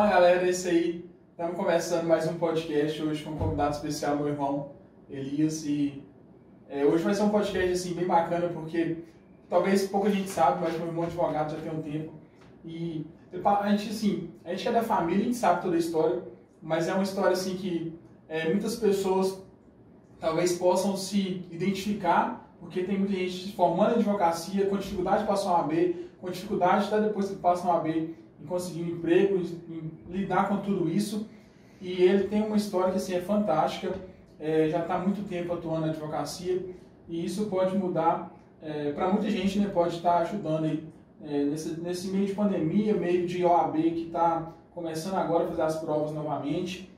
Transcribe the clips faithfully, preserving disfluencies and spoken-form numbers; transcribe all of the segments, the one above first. Fala galera, é isso aí. Estamos começando mais um podcast hoje com um convidado especial, meu irmão Elias. E é, hoje vai ser um podcast assim, bem bacana, porque talvez pouca gente sabe, mas meu irmão é advogado já tem um tempo. E a gente, assim, a gente é da família, a gente sabe toda a história, mas é uma história assim, que é, muitas pessoas talvez possam se identificar, porque tem muita gente formando advocacia, com dificuldade de passar uma O A B, com dificuldade até depois que passa uma O A B em conseguir um emprego, em lidar com tudo isso. E ele tem uma história que assim, é fantástica, é, já está há muito tempo atuando na advocacia, e isso pode mudar é, para muita gente, né, pode estar ajudando aí, é, nesse, nesse meio de pandemia, meio de O A B que está começando agora a fazer as provas novamente,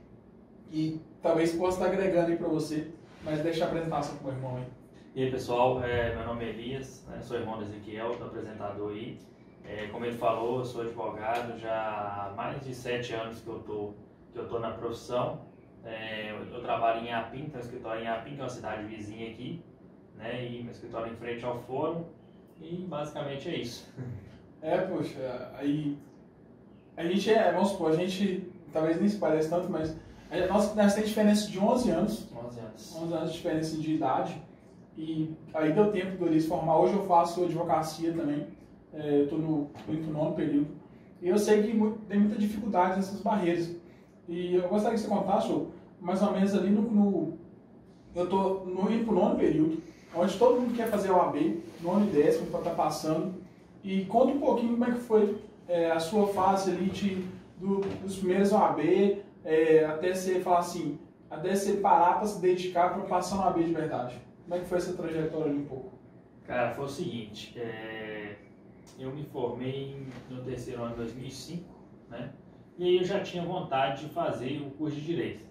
e talvez possa estar agregando aí para você. Mas deixa a apresentação para o meu irmão aí. E aí pessoal, é, meu nome é Elias, né, sou irmão do Ezequiel, do apresentador aí. É, como ele falou, eu sou advogado, já há mais de sete anos que eu tô, que eu tô na profissão. É, eu, eu trabalho em Hapim, tenho um escritório em Hapim, que é uma cidade vizinha aqui, né, e meu escritório é em frente ao fórum, e basicamente é isso. É, poxa, aí a gente é, vamos supor, a gente talvez nem se pareça tanto, mas a nossa, nós temos diferença de onze anos. onze anos. onze anos de diferença de idade. E aí deu tempo do Elias formar. Hoje eu faço advocacia também, é, eu estou no quinto, nono período, e eu sei que muito, tem muita dificuldade nessas barreiras, e eu gostaria que você contasse, mais ou menos ali no, no eu estou no quinto, nono período, onde todo mundo quer fazer a O A B, nono e décimo, para estar passando, e conta um pouquinho como é que foi é, a sua fase ali de, do, dos primeiros O A B, é, até você falar assim, até você parar para se dedicar para passar na O A B de verdade. Como é que foi essa trajetória ali um pouco? Cara, foi o seguinte, é, eu me formei no terceiro ano de dois mil e cinco, né? E aí eu já tinha vontade de fazer o curso de Direito,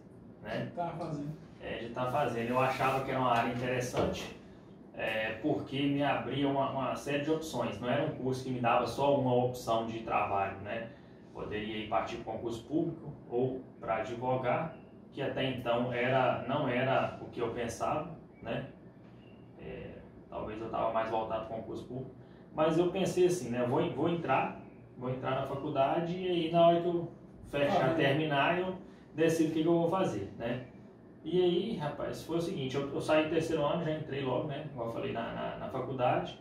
né? Já estava fazendo. É, já estava fazendo. Eu achava que era uma área interessante, é, porque me abria uma, uma série de opções. Não era um curso que me dava só uma opção de trabalho, né? Poderia ir partir para o concurso público ou para advogar, que até então era, não era o que eu pensava, né? É, talvez eu estava mais voltado para o concurso público, mas eu pensei assim, né, vou, vou entrar, vou entrar na faculdade, e aí na hora que eu fechar, ah, terminar, eu decido o que, que eu vou fazer, né? E aí, rapaz, foi o seguinte, eu, eu saí do terceiro ano, já entrei logo, né, como eu falei, na, na, na faculdade,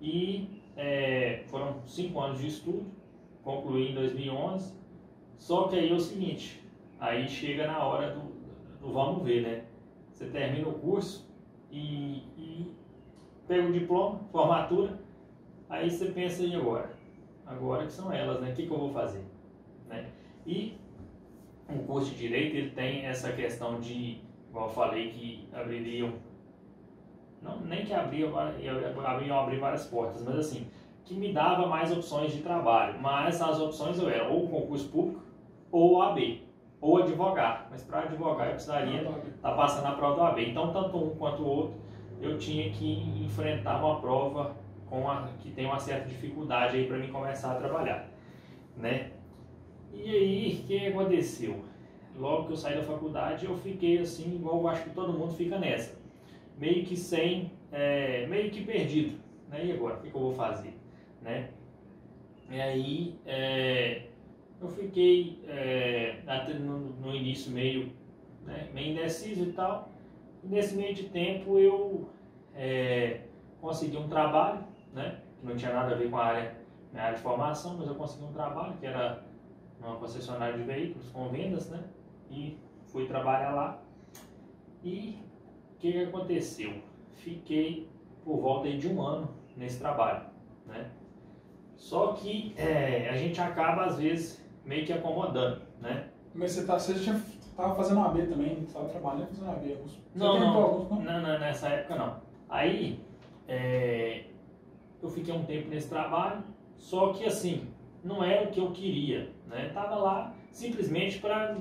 e é, foram cinco anos de estudo, concluí em dois mil e onze, só que aí é o seguinte, aí chega na hora do, do vamos ver, né? Você termina o curso, E, e pego o diploma, formatura, aí você pensa, e agora? Agora que são elas, né? O que, que eu vou fazer? Né? E o curso de Direito, ele tem essa questão de, igual eu falei, que abririam, não, nem que abriam, abriam, abriam várias portas, mas assim, que me dava mais opções de trabalho, mas as opções eu era ou concurso público, ou O A B. Ou advogar, mas para advogar eu precisaria estar passando a prova da O A B. Então, tanto um quanto o outro, eu tinha que enfrentar uma prova com a, que tem uma certa dificuldade aí para mim começar a trabalhar, né? E aí, o que aconteceu? Logo que eu saí da faculdade, eu fiquei assim, igual eu acho que todo mundo fica nessa, meio que sem, é, meio que perdido, né? E agora, o que, que eu vou fazer, né? E aí, é... eu fiquei é, no, no início meio, né, meio indeciso e tal. E nesse meio de tempo eu é, consegui um trabalho, né, que não tinha nada a ver com a área, minha área de formação, mas eu consegui um trabalho que era uma concessionária de veículos com vendas, né, e fui trabalhar lá. E o que, que aconteceu? Fiquei por volta aí de um ano nesse trabalho, né. Só que é, a gente acaba às vezes meio que acomodando, né? Mas você, tá, você já estava fazendo O A B também, estava trabalhando fazendo O A B? Você não, não, alguns, não? não, não, nessa época não. Aí, é, eu fiquei um tempo nesse trabalho, só que assim, não era o que eu queria, né? Estava lá simplesmente para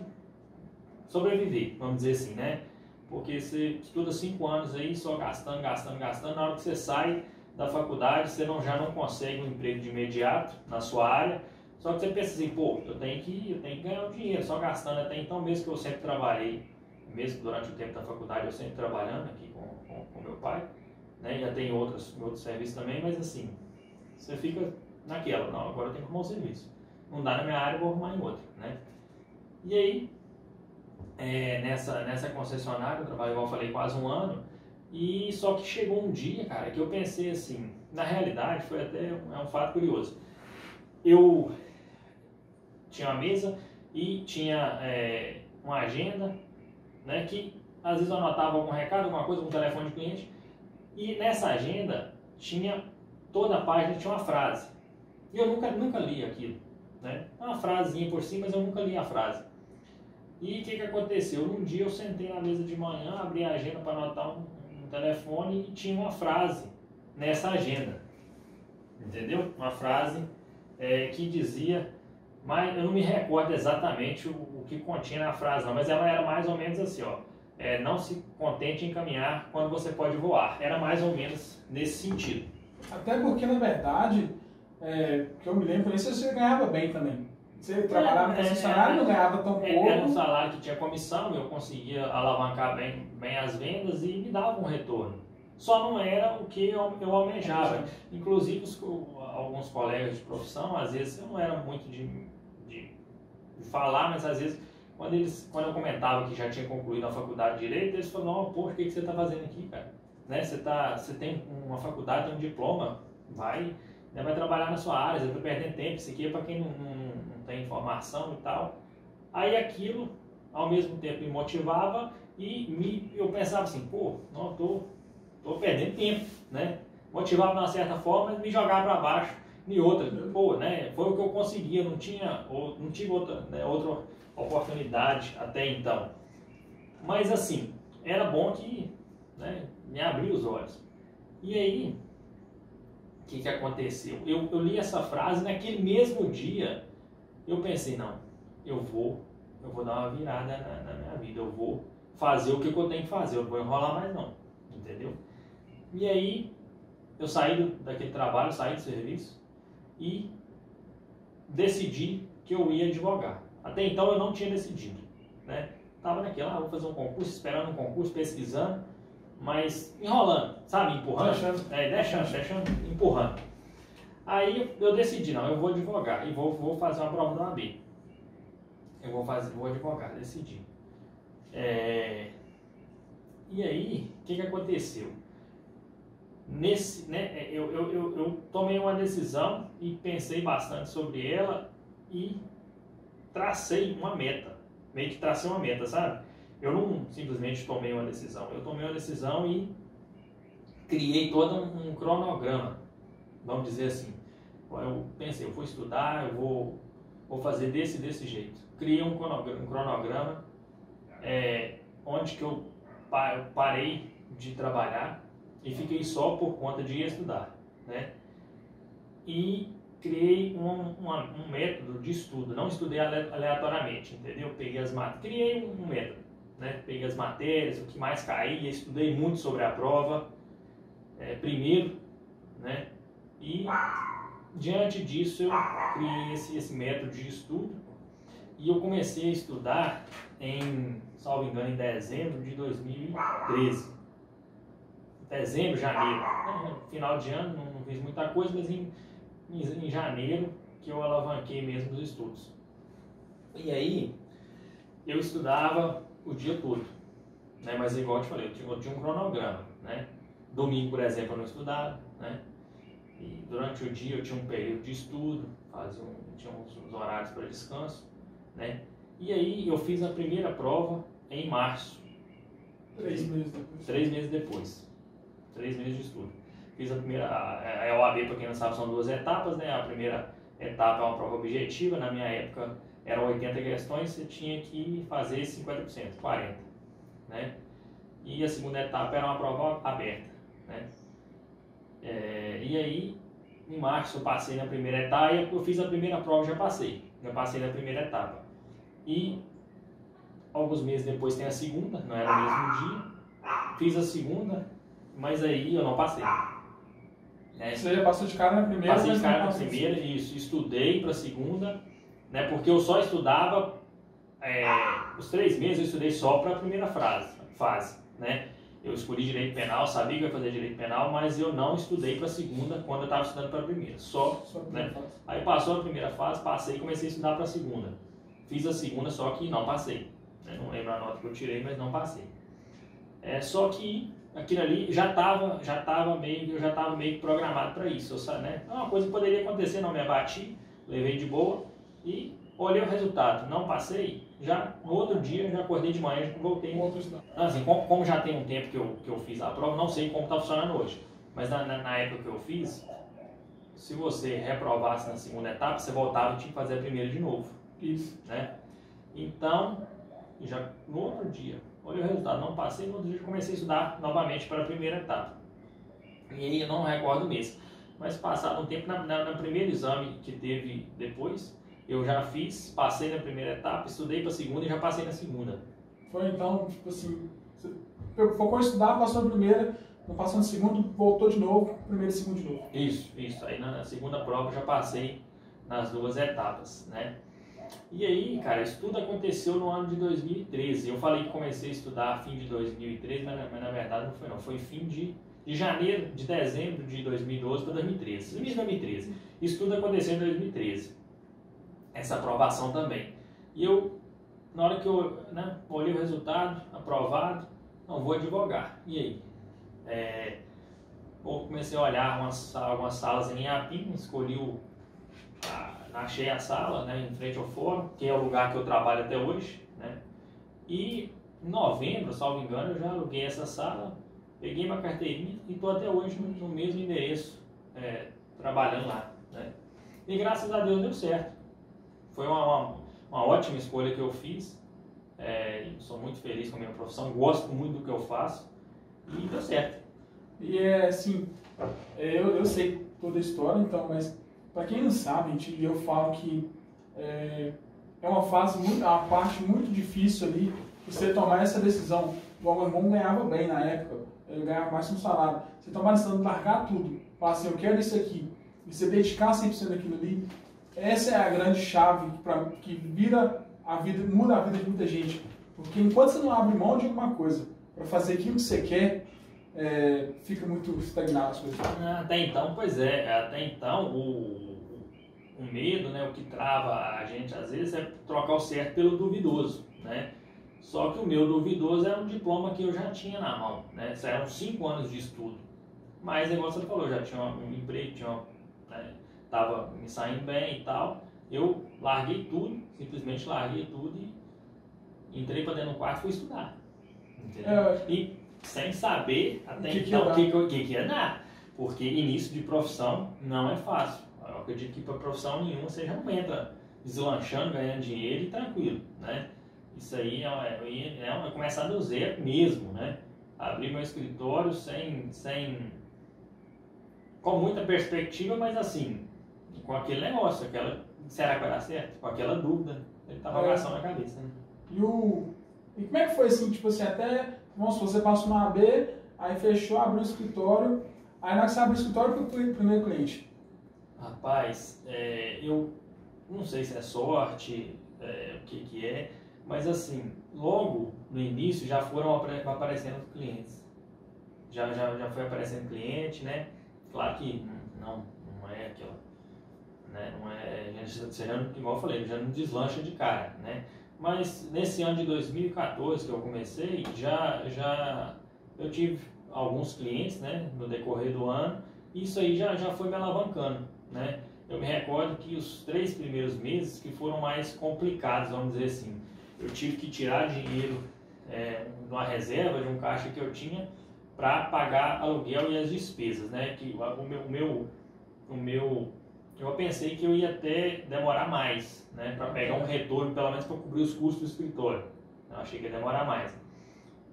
sobreviver, vamos dizer assim, né? Porque você estuda cinco anos aí, só gastando, gastando, gastando, na hora que você sai da faculdade, você não, já não consegue um emprego de imediato na sua área. Só que você pensa assim, pô, eu tenho que, eu tenho que ganhar um dinheiro, só gastando até então, mesmo que eu sempre trabalhei, mesmo durante o tempo da faculdade, eu sempre trabalhando aqui com, com, com meu pai, né, já tem outros, outros serviços também, mas assim, você fica naquela, não, agora eu tenho que arrumar um serviço. não dá na minha área, vou arrumar em outra, né? E aí, é, nessa, nessa concessionária, eu trabalho, igual eu falei, quase um ano, e só que chegou um dia, cara, que eu pensei assim, na realidade, foi até é um fato curioso. Eu tinha uma mesa e tinha é, uma agenda, né, que às vezes eu anotava algum recado, alguma coisa, algum telefone de cliente, e nessa agenda tinha, toda a página tinha uma frase. E eu nunca, nunca li aquilo, né? Uma frasezinha por cima, mas eu nunca li a frase. E o que que aconteceu? Um dia eu sentei na mesa de manhã, abri a agenda para anotar um, um telefone e tinha uma frase nessa agenda, entendeu? Uma frase é, que dizia, mas eu não me recordo exatamente o, o que continha na frase, não, mas ela era mais ou menos assim, ó, é, não se contente em caminhar quando você pode voar. Era mais ou menos nesse sentido. Até porque, na verdade, é, que eu me lembro, isso você ganhava bem também. Você trabalhava com é, salário, não ganhava tão é, pouco. Era um salário que tinha comissão, eu conseguia alavancar bem, bem as vendas e me dava um retorno. Só não era o que eu, eu almejava. Inclusive, os, alguns colegas de profissão, às vezes, eu não era muito de, de falar, mas às vezes, quando, eles, quando eu comentava que já tinha concluído a faculdade de Direito, eles falavam, não, por que, que você está fazendo aqui, cara? Né? Você, tá, você tem uma faculdade, tem um diploma, vai... vai trabalhar na sua área, você está perdendo tempo, isso aqui é para quem não, não, não tem informação e tal. Aí aquilo, ao mesmo tempo, me motivava e me, eu pensava assim, pô, não, tô, tô perdendo tempo, né? Motivava de uma certa forma, mas me jogava para baixo em outra, pô, né? Foi o que eu conseguia, não tinha, ou, não tive outra, né, outra oportunidade até então. Mas assim, era bom que, né, me abria os olhos. E aí... o que que aconteceu? Eu, eu li essa frase, naquele mesmo dia, eu pensei, não, eu vou, eu vou dar uma virada na, na minha vida, eu vou fazer o que eu tenho que fazer, eu não vou enrolar mais não, entendeu? E aí, eu saí daquele trabalho, saí do serviço e decidi que eu ia advogar. Até então eu não tinha decidido, né? Tava naquela, ah, vou fazer um concurso, esperando um concurso, pesquisando, mas enrolando, sabe, empurrando, deixando, é, deixando, deixando, empurrando. Aí eu decidi, não, eu vou advogar e vou, vou fazer uma prova da O A B. Eu vou fazer, vou advogar, decidi. É... E aí, o que que aconteceu? Nesse, né, eu, eu, eu, eu tomei uma decisão e pensei bastante sobre ela e tracei uma meta, meio que tracei uma meta, sabe? Eu não simplesmente tomei uma decisão, eu tomei uma decisão e criei todo um, um cronograma, vamos dizer assim. Eu pensei, eu vou estudar, eu vou, vou fazer desse desse jeito. Criei um cronograma, um cronograma é, onde que eu parei de trabalhar e fiquei só por conta de estudar, né? E criei um, uma, um método de estudo, não estudei aleatoriamente, entendeu? Peguei as matérias, criei um método. Né, peguei as matérias, o que mais caía, estudei muito sobre a prova, é, primeiro, né, e diante disso eu criei esse, esse método de estudo e eu comecei a estudar em, salvo engano, em dezembro de dois mil e treze, dezembro, janeiro, né, final de ano não, não fiz muita coisa, mas em, em, em janeiro que eu alavanquei mesmo os estudos. E aí eu estudava o dia todo, né? Mas igual eu te falei, eu tinha, eu tinha um cronograma, né? Domingo, por exemplo, eu não estudava, né? E durante o dia eu tinha um período de estudo, fazia um, tinha uns, uns horários para descanso, né? E aí eu fiz a primeira prova em março. Três meses depois. Três meses depois. Três meses de estudo. Fiz a primeira, a, a O A B, para quem não sabe, são duas etapas, né? A primeira etapa é uma prova objetiva, na minha época eram oitenta questões, você tinha que fazer cinquenta por cento, quarenta por cento, né? E a segunda etapa era uma prova aberta, né? É, e aí, em março eu passei na primeira etapa, eu fiz a primeira prova e já passei, já passei na primeira etapa. E alguns meses depois tem a segunda, não era o mesmo dia, fiz a segunda, mas aí eu não passei. Né? Você já passou de cara na primeira? Passei de cara na primeira, isso, estudei para a segunda, né, porque eu só estudava, é, os três meses eu estudei só para a primeira frase, fase, né? Eu escolhi direito penal, sabia que ia fazer direito penal, mas eu não estudei para a segunda quando eu estava estudando para a primeira. Só, só né? Aí passou a primeira fase, passei e comecei a estudar para a segunda. Fiz a segunda, só que não passei. Eu não lembro a nota que eu tirei, mas não passei. É, só que aquilo ali já estava já tava meio, eu já estava meio programado para isso. Eu, né? Uma coisa que poderia acontecer, não me abati, levei de boa e olhei o resultado. Não passei, já no outro dia, já acordei de manhã e voltei. Assim, como, como já tem um tempo que eu, que eu fiz a prova, não sei como está funcionando hoje. Mas na, na, na época que eu fiz, se você reprovasse na segunda etapa, você voltava e tinha que fazer a primeira de novo. Isso. Né? Então, já no outro dia, olhei o resultado, não passei, no outro dia comecei a estudar novamente para a primeira etapa. E aí eu não recordo mesmo. Mas passado um tempo, na, na, no primeiro exame que teve depois, eu já fiz, passei na primeira etapa, estudei para a segunda e já passei na segunda. Foi então, tipo assim, você focou em estudar, passou na primeira, não passou na segunda, voltou de novo, primeira e segunda de novo. Isso, isso. Aí na, na segunda prova eu já passei nas duas etapas, né? E aí, cara, isso tudo aconteceu no ano de dois mil e treze. Eu falei que comecei a estudar fim de dois mil e treze, mas, mas na verdade não foi não. Foi fim de, de janeiro, de dezembro de dois mil e doze para dois mil e treze. Início de dois mil e treze. Isso tudo aconteceu em dois mil e treze. Essa aprovação também. E eu, na hora que eu né, olhei o resultado, aprovado, não vou advogar. E aí? É, eu comecei a olhar umas, algumas salas em Hapim, escolhi o... A, achei a sala, né, em frente ao fórum, que é o lugar que eu trabalho até hoje, né, e em novembro, salvo engano, eu já aluguei essa sala, peguei minha carteirinha e estou até hoje no, no mesmo endereço, é, trabalhando lá, né, e graças a Deus deu certo, foi uma, uma, uma ótima escolha que eu fiz, é, sou muito feliz com a minha profissão, gosto muito do que eu faço e deu certo. E é assim, eu, eu sei toda a história, então, mas para quem não sabe, gente, eu falo que é, é uma fase, muito, uma parte muito difícil ali, você tomar essa decisão. O Algongon ganhava bem na época, ele ganhava mais que um salário. Você tomar a decisão de largar tudo, falar assim, eu quero isso aqui, e você dedicar cem por cento daquilo ali, essa é a grande chave pra, que vira a vida, muda a vida de muita gente. Porque enquanto você não abre mão de alguma coisa para fazer aquilo que você quer, É, fica muito estagnado as coisas. Até então, pois é, até então o, o medo, né, o que trava a gente às vezes é trocar o certo pelo duvidoso, né? Só que o meu duvidoso era um diploma que eu já tinha na mão, né? Isso eram cinco anos de estudo. Mas, igual você falou, já tinha um emprego, tinha uma, né, tava me saindo bem e tal. Eu larguei tudo, simplesmente larguei tudo e entrei para dentro do quarto e fui estudar. Entendeu? É, e sem saber até que então o que, que, que, que ia dar, porque início de profissão não é fácil. Eu acredito que para profissão nenhuma você já não entra deslanchando, ganhando dinheiro e tranquilo, né? Isso aí é, é, é, é começar do zero mesmo, né? Abrir meu escritório sem, sem com muita perspectiva, mas assim, com aquele negócio, aquela, será que vai dar certo? Com aquela dúvida, interrogação na cabeça, né? E, o, e como é que foi assim, tipo assim, até... Bom, se você passa uma O A B, aí fechou, abriu o escritório, aí na hora que você abriu o escritório, qual foi o primeiro cliente? Rapaz, é, eu não sei se é sorte, é, o que que é, mas assim, logo no início já foram aparecendo clientes. Já, já, já foi aparecendo cliente, né? Claro que não, não é aquilo, né? Não é, já, já, igual eu falei, já não deslancha de cara, né? Mas nesse ano de dois mil e quatorze que eu comecei, já, já eu tive alguns clientes, né, no decorrer do ano, e isso aí já, já foi me alavancando, né? Eu me recordo que os três primeiros meses que foram mais complicados, vamos dizer assim. Eu tive que tirar dinheiro é, de uma reserva, de um caixa que eu tinha, para pagar aluguel e as despesas, né? Que o meu, o meu, o meu eu pensei que eu ia até demorar mais, né, para pegar um retorno, pelo menos para cobrir os custos do escritório. Eu achei que ia demorar mais.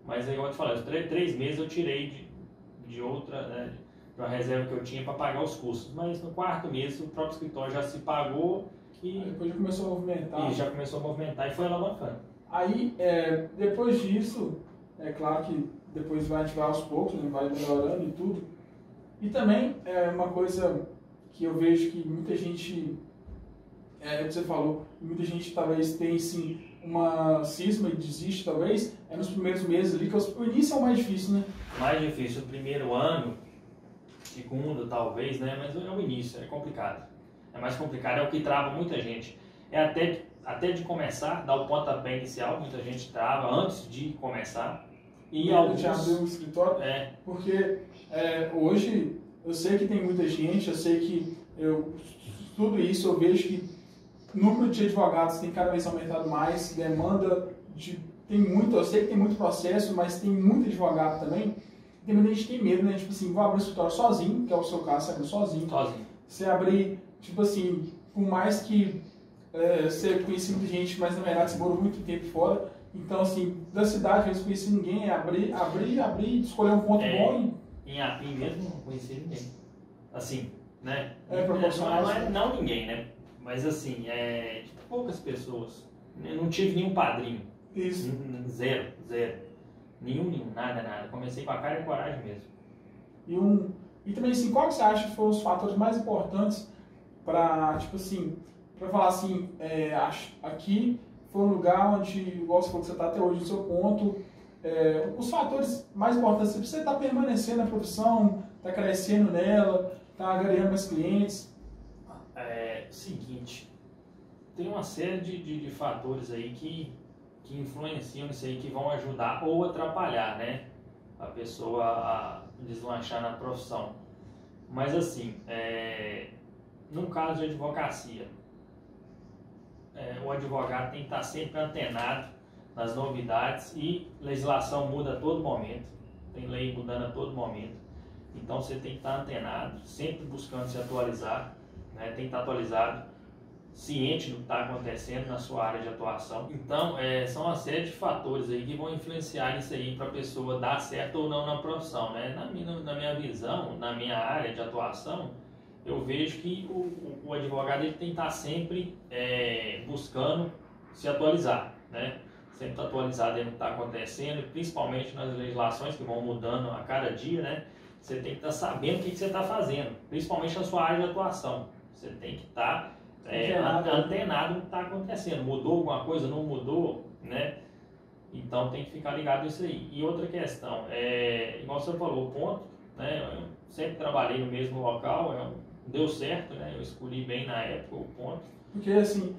Mas aí, igual eu te falei, os três, três meses eu tirei de, de outra, né, de uma reserva que eu tinha para pagar os custos. Mas no quarto mês o próprio escritório já se pagou e... Aí depois já começou a movimentar. E já começou a movimentar e foi alavancando. Aí, é, depois disso, é claro que depois vai ativar aos poucos, né, vai melhorando e tudo. E também é uma coisa... que eu vejo que muita gente, é, como você falou, muita gente talvez tem assim, uma cisma e desiste, talvez, é nos primeiros meses ali, que o início é o mais difícil, né? Mais difícil, o primeiro ano, segundo talvez, né? Mas é o início, é complicado. É mais complicado, é o que trava muita gente. É até, até de começar, dar o pontapé inicial, muita gente trava antes de começar. E alguns... já abriu um escritório, é. Porque é, hoje eu sei que tem muita gente, eu sei que eu, tudo isso eu vejo que número de advogados tem cada vez aumentado mais, demanda de, tem muito, eu sei que tem muito processo, mas tem muito advogado também. Tem muita gente que tem medo, né? Tipo assim, vou abrir o escritório sozinho, que é o seu caso, você abriu sozinho. Sozinho. Você abrir, tipo assim, por mais que é, você conhece muita gente, mas na verdade você morou muito tempo fora. Então, assim, da cidade eu não conheci ninguém, abrir, abrir, abrir, escolher um ponto é, bom e... Em Hapim mesmo não conheci ninguém. Assim, né? É, proporcional. Não, não, não ninguém, né? Mas assim, é, tipo, poucas pessoas. Eu não tive nenhum padrinho. Isso. Zero, zero. Nenhum, nenhum, nada, nada. Comecei com a cara e coragem mesmo. E, um, e também, assim, qual que você acha que foram os fatores mais importantes para, tipo assim, para falar assim, é, aqui... foi um lugar onde, igual você falou que você está até hoje no seu ponto, é, os fatores mais importantes, você está permanecendo na profissão, está crescendo nela, está ganhando mais clientes? É o seguinte, tem uma série de, de, de fatores aí que, que influenciam isso aí, que vão ajudar ou atrapalhar, né, a pessoa a deslanchar na profissão. Mas assim, é, no caso de advocacia, o advogado tem que estar sempre antenado nas novidades e legislação muda a todo momento, tem lei mudando a todo momento, então você tem que estar antenado, sempre buscando se atualizar, né? Tem que estar atualizado, ciente do que está acontecendo na sua área de atuação. Então é, são uma série de fatores aí que vão influenciar isso aí para a pessoa dar certo ou não na profissão, né? Na minha, na minha visão, na minha área de atuação, eu vejo que o, o advogado ele tem que estar sempre é, buscando se atualizar, né? Sempre estar atualizado no que está acontecendo, principalmente nas legislações que vão mudando a cada dia, né? Você tem que estar sabendo o que, que você está fazendo, principalmente na sua área de atuação. Você tem que estar é, antenado no que está acontecendo. Mudou alguma coisa, não mudou, né? Então tem que ficar ligado nisso aí. E outra questão, é, igual você falou, o ponto, né? Eu sempre trabalhei no mesmo local, eu, deu certo, né? Eu escolhi bem na época o ponto. Porque assim,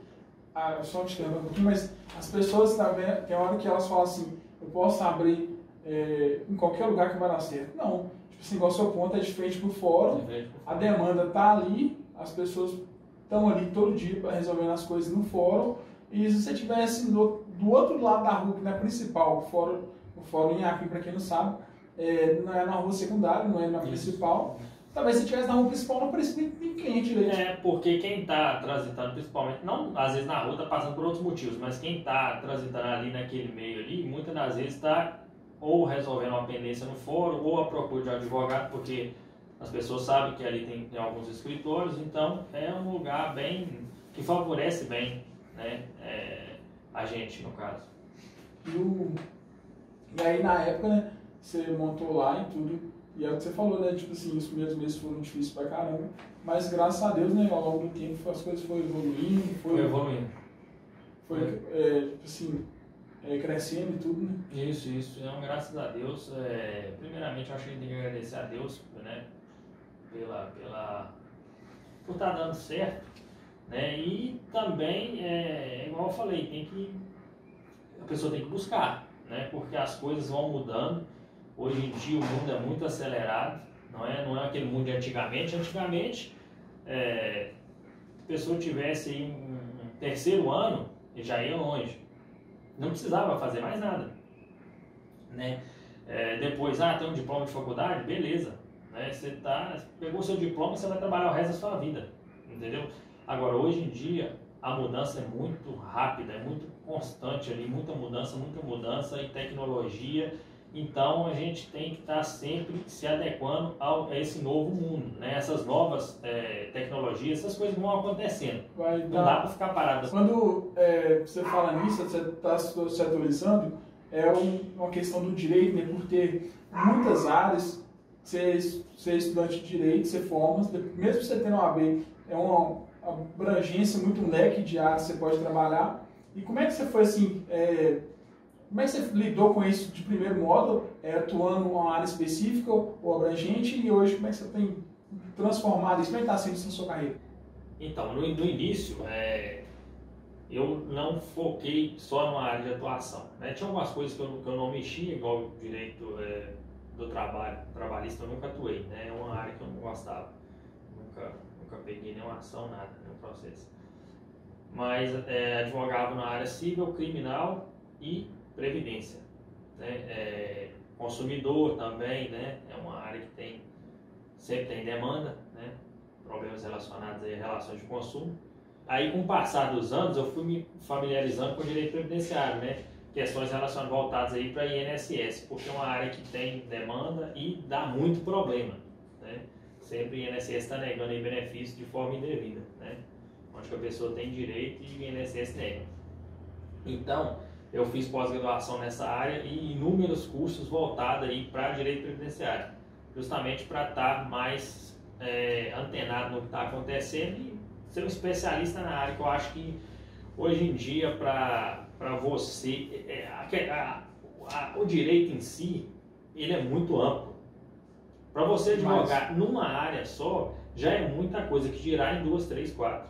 a, só te lembro um pouquinho, mas as pessoas também, tem hora que elas falam assim, eu posso abrir é, em qualquer lugar que vai dar certo. Não, tipo assim, igual o seu ponto é de frente pro fórum, a demanda tá ali, as pessoas estão ali todo dia para resolvendo as coisas no fórum, e se você tivesse do, do outro lado da rua, que não é principal, o fórum, o fórum em Hapim, para quem não sabe, é, não é na rua secundária, não é na Isso. principal, talvez se tivesse na rua principal, não precisa nem cliente direito. É, porque quem está transitando, principalmente, não, às vezes na rua está passando por outros motivos, mas quem está transitando ali naquele meio ali, muitas das vezes está ou resolvendo uma pendência no fórum, ou a procura de um advogado, porque as pessoas sabem que ali tem, tem alguns escritórios, então é um lugar bem, que favorece bem, né, é, a gente, no caso. E, o, e aí, na época, né, você montou lá e tudo. E é o que você falou, né? Tipo assim, os primeiros meses foram difíceis pra caramba, mas graças a Deus, né? Ao longo do tempo as coisas foram evoluindo, foi, foi evoluindo, foi, é, tipo assim, é, crescendo e tudo, né? Isso, isso. Então, graças a Deus, é, primeiramente eu acho que a gente tem que agradecer a Deus, né? Pela, pela, por estar dando certo, né? E também, é, igual eu falei, tem que, a pessoa tem que buscar, né? Porque as coisas vão mudando. Hoje em dia o mundo é muito acelerado, não é, não é aquele mundo de antigamente. Antigamente, é, se a pessoa tivesse um terceiro ano, já ia longe. Não precisava fazer mais nada, né? É, depois, ah, tem um diploma de faculdade? Beleza. Né? Você tá, pegou seu diploma e você vai trabalhar o resto da sua vida, entendeu? Agora, hoje em dia, a mudança é muito rápida, é muito constante ali, muita mudança, muita mudança em tecnologia. Então a gente tem que estar sempre se adequando ao, a esse novo mundo, né? Essas novas é, tecnologias, essas coisas vão acontecendo. Vai dar... Não dá para ficar parado. Quando é, você fala nisso, você está se atualizando, é uma questão do direito, né? Por ter muitas áreas, ser, ser estudante de direito, ser forma, mesmo você tendo uma O A B, é uma abrangência, muito um leque de áreas que você pode trabalhar. E como é que você foi assim, é, como é que você lidou com isso de primeiro modo, é, atuando em uma área específica ou abrangente, e hoje como é que você tem transformado isso, como é que está sendo isso na sua carreira? Então, no, no início, é, eu não foquei só numa área de atuação, né? Tinha algumas coisas que eu, que eu não mexia, igual o direito é, do trabalho, trabalhista eu nunca atuei, né? É uma área que eu não gostava, nunca, nunca peguei nenhuma ação, nada, nenhum processo. Mas é, advogava na área civil, criminal e previdência, né? É, consumidor também, né? É uma área que tem, sempre tem demanda, né? Problemas relacionados a relações de consumo. Aí, com o passar dos anos, eu fui me familiarizando com o direito previdenciário, né? Questões relacionadas voltadas aí para I N S S, porque é uma área que tem demanda e dá muito problema, né? Sempre o I N S S está negando aí benefício de forma indevida, né? Onde a pessoa tem direito e o I N S S nega. Então, eu fiz pós-graduação nessa área e inúmeros cursos voltados aí para direito previdenciário, justamente para estar mais é, antenado no que está acontecendo e ser um especialista na área, que eu acho que hoje em dia, para você, é, a, a, a, o direito em si, ele é muito amplo. Para você advogar Mas... numa área só, já é muita coisa que girar em duas, três, quatro.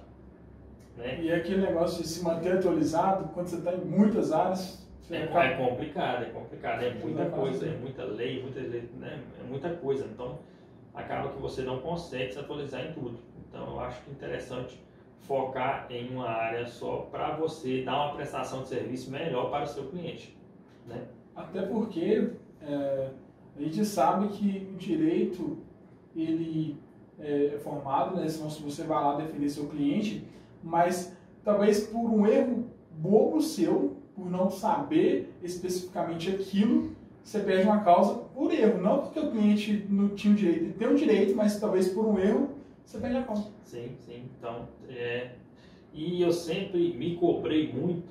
Né? E aquele negócio de se manter atualizado, quando você está em muitas áreas... É, acaba... é complicado, é complicado, é muita coisa, é muita lei, muita lei, né? É muita coisa, então acaba que você não consegue se atualizar em tudo. Então eu acho que é interessante focar em uma área só para você dar uma prestação de serviço melhor para o seu cliente, né? Até porque é, a gente sabe que o direito, ele é, é formado, né? Se você vai lá defender seu cliente, mas talvez por um erro bobo seu, por não saber especificamente aquilo, você perde uma causa por erro. Não porque o cliente não tinha o direito, ele tem o direito, mas talvez por um erro você perde a causa. Sim, sim. Então, é... e eu sempre me cobrei muito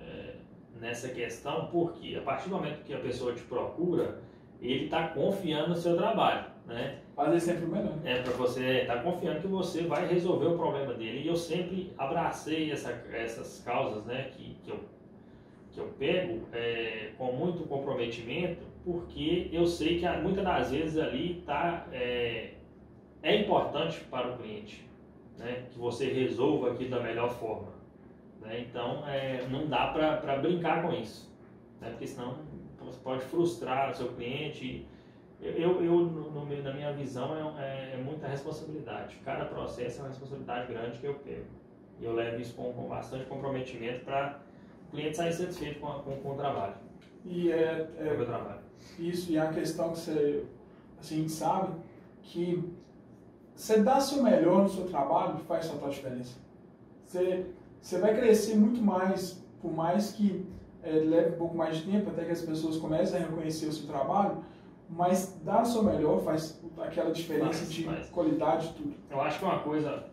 é, nessa questão, porque a partir do momento que a pessoa te procura, ele está confiando no seu trabalho, né? Fazer sempre o melhor. É, para você estar tá confiando que você vai resolver o problema dele. E eu sempre abracei essa, essas causas, né, que, que, eu, que eu pego é, com muito comprometimento, porque eu sei que muitas das vezes ali tá, é, é importante para o cliente, né, que você resolva aquilo da melhor forma, né? Então, é, não dá para brincar com isso, né? Porque senão você pode frustrar o seu cliente. Eu, eu no meio da minha visão, é, é muita responsabilidade. Cada processo é uma responsabilidade grande que eu pego. E eu levo isso com, com bastante comprometimento para o cliente sair satisfeito com, com, com o trabalho. E é, é o meu trabalho. Isso, e a questão que você, assim, a gente sabe que você dá seu melhor no seu trabalho faz total diferença. Você, você vai crescer muito mais, por mais que é, leve um pouco mais de tempo até que as pessoas comecem a reconhecer o seu trabalho, mas dar o seu melhor faz aquela diferença mas, de mas, qualidade de tudo. Eu acho que uma coisa,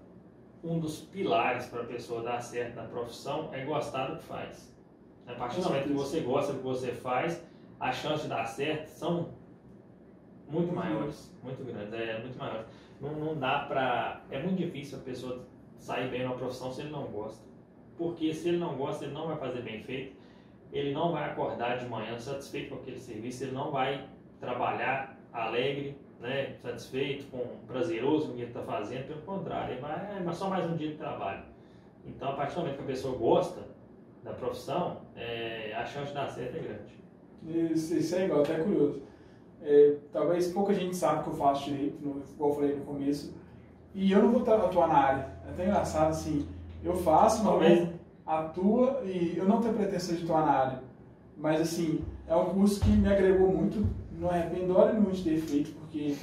um dos pilares para a pessoa dar certo na profissão é gostar do que faz. A partir do momento que você gosta do que você faz, as chances de dar certo são muito, muito maiores, bom. muito grandes, é muito maiores. Não, não dá para, é muito difícil a pessoa sair bem na profissão se ele não gosta, porque se ele não gosta, ele não vai fazer bem feito, ele não vai acordar de manhã satisfeito com aquele serviço, ele não vai trabalhar alegre, né, satisfeito, com, prazeroso no que ele está fazendo. Pelo contrário, mas é só mais um dia de trabalho. Então, a partir do momento que a pessoa gosta da profissão, é, a chance de dar certo é grande. Isso, isso é igual, até curioso. É, talvez pouca gente sabe que eu faço direito, igual eu falei no começo, e eu não vou atuar na área. É até engraçado, assim, eu faço, mas atua, e eu não tenho pretensão de atuar na área. Mas, assim, é um curso que me agregou muito. Não arrependo hora nenhuma de ter feito, porque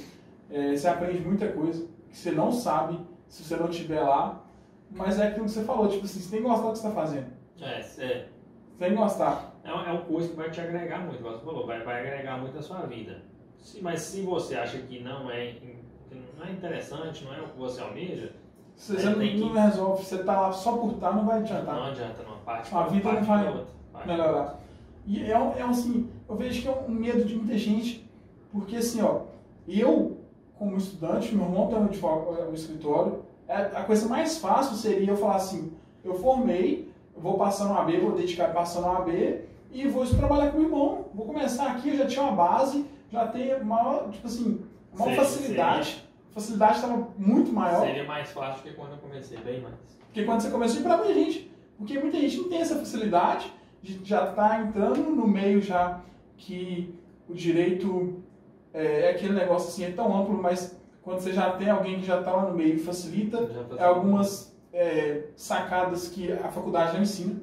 é, você aprende muita coisa que você não sabe se você não estiver lá. Mas é aquilo que você falou, tipo assim, você tem que gostar do que você está fazendo. É, sério. Você tem que gostar. É, é um curso que vai te agregar muito, como você falou, vai, vai agregar muito a sua vida. Sim, mas se você acha que não é, não é interessante, não é o que você almeja... Você, você não, que... não resolve, você está lá só por estar, não vai adiantar. Não adianta, não. Parte a vida parte não vai outra, parte melhorar. E é, é assim, eu vejo que é um medo de muita gente, porque assim, ó, eu, como estudante, meu irmão tem um escritório, a coisa mais fácil seria eu falar assim, eu formei, eu vou passar no A B, vou dedicar a passar no A B e vou trabalhar com o irmão. Vou começar aqui, eu já tinha uma base, já tenho maior, tipo assim, maior seria, facilidade. Seria. A facilidade estava muito maior. Seria mais fácil que quando eu comecei, bem mais. Porque quando você começou, para muita gente, porque muita gente não tem essa facilidade de já estar tá entrando no meio já que o direito é, é aquele negócio assim, é tão amplo, mas quando você já tem alguém que já está lá no meio e facilita, é algumas é, sacadas que a faculdade não ensina.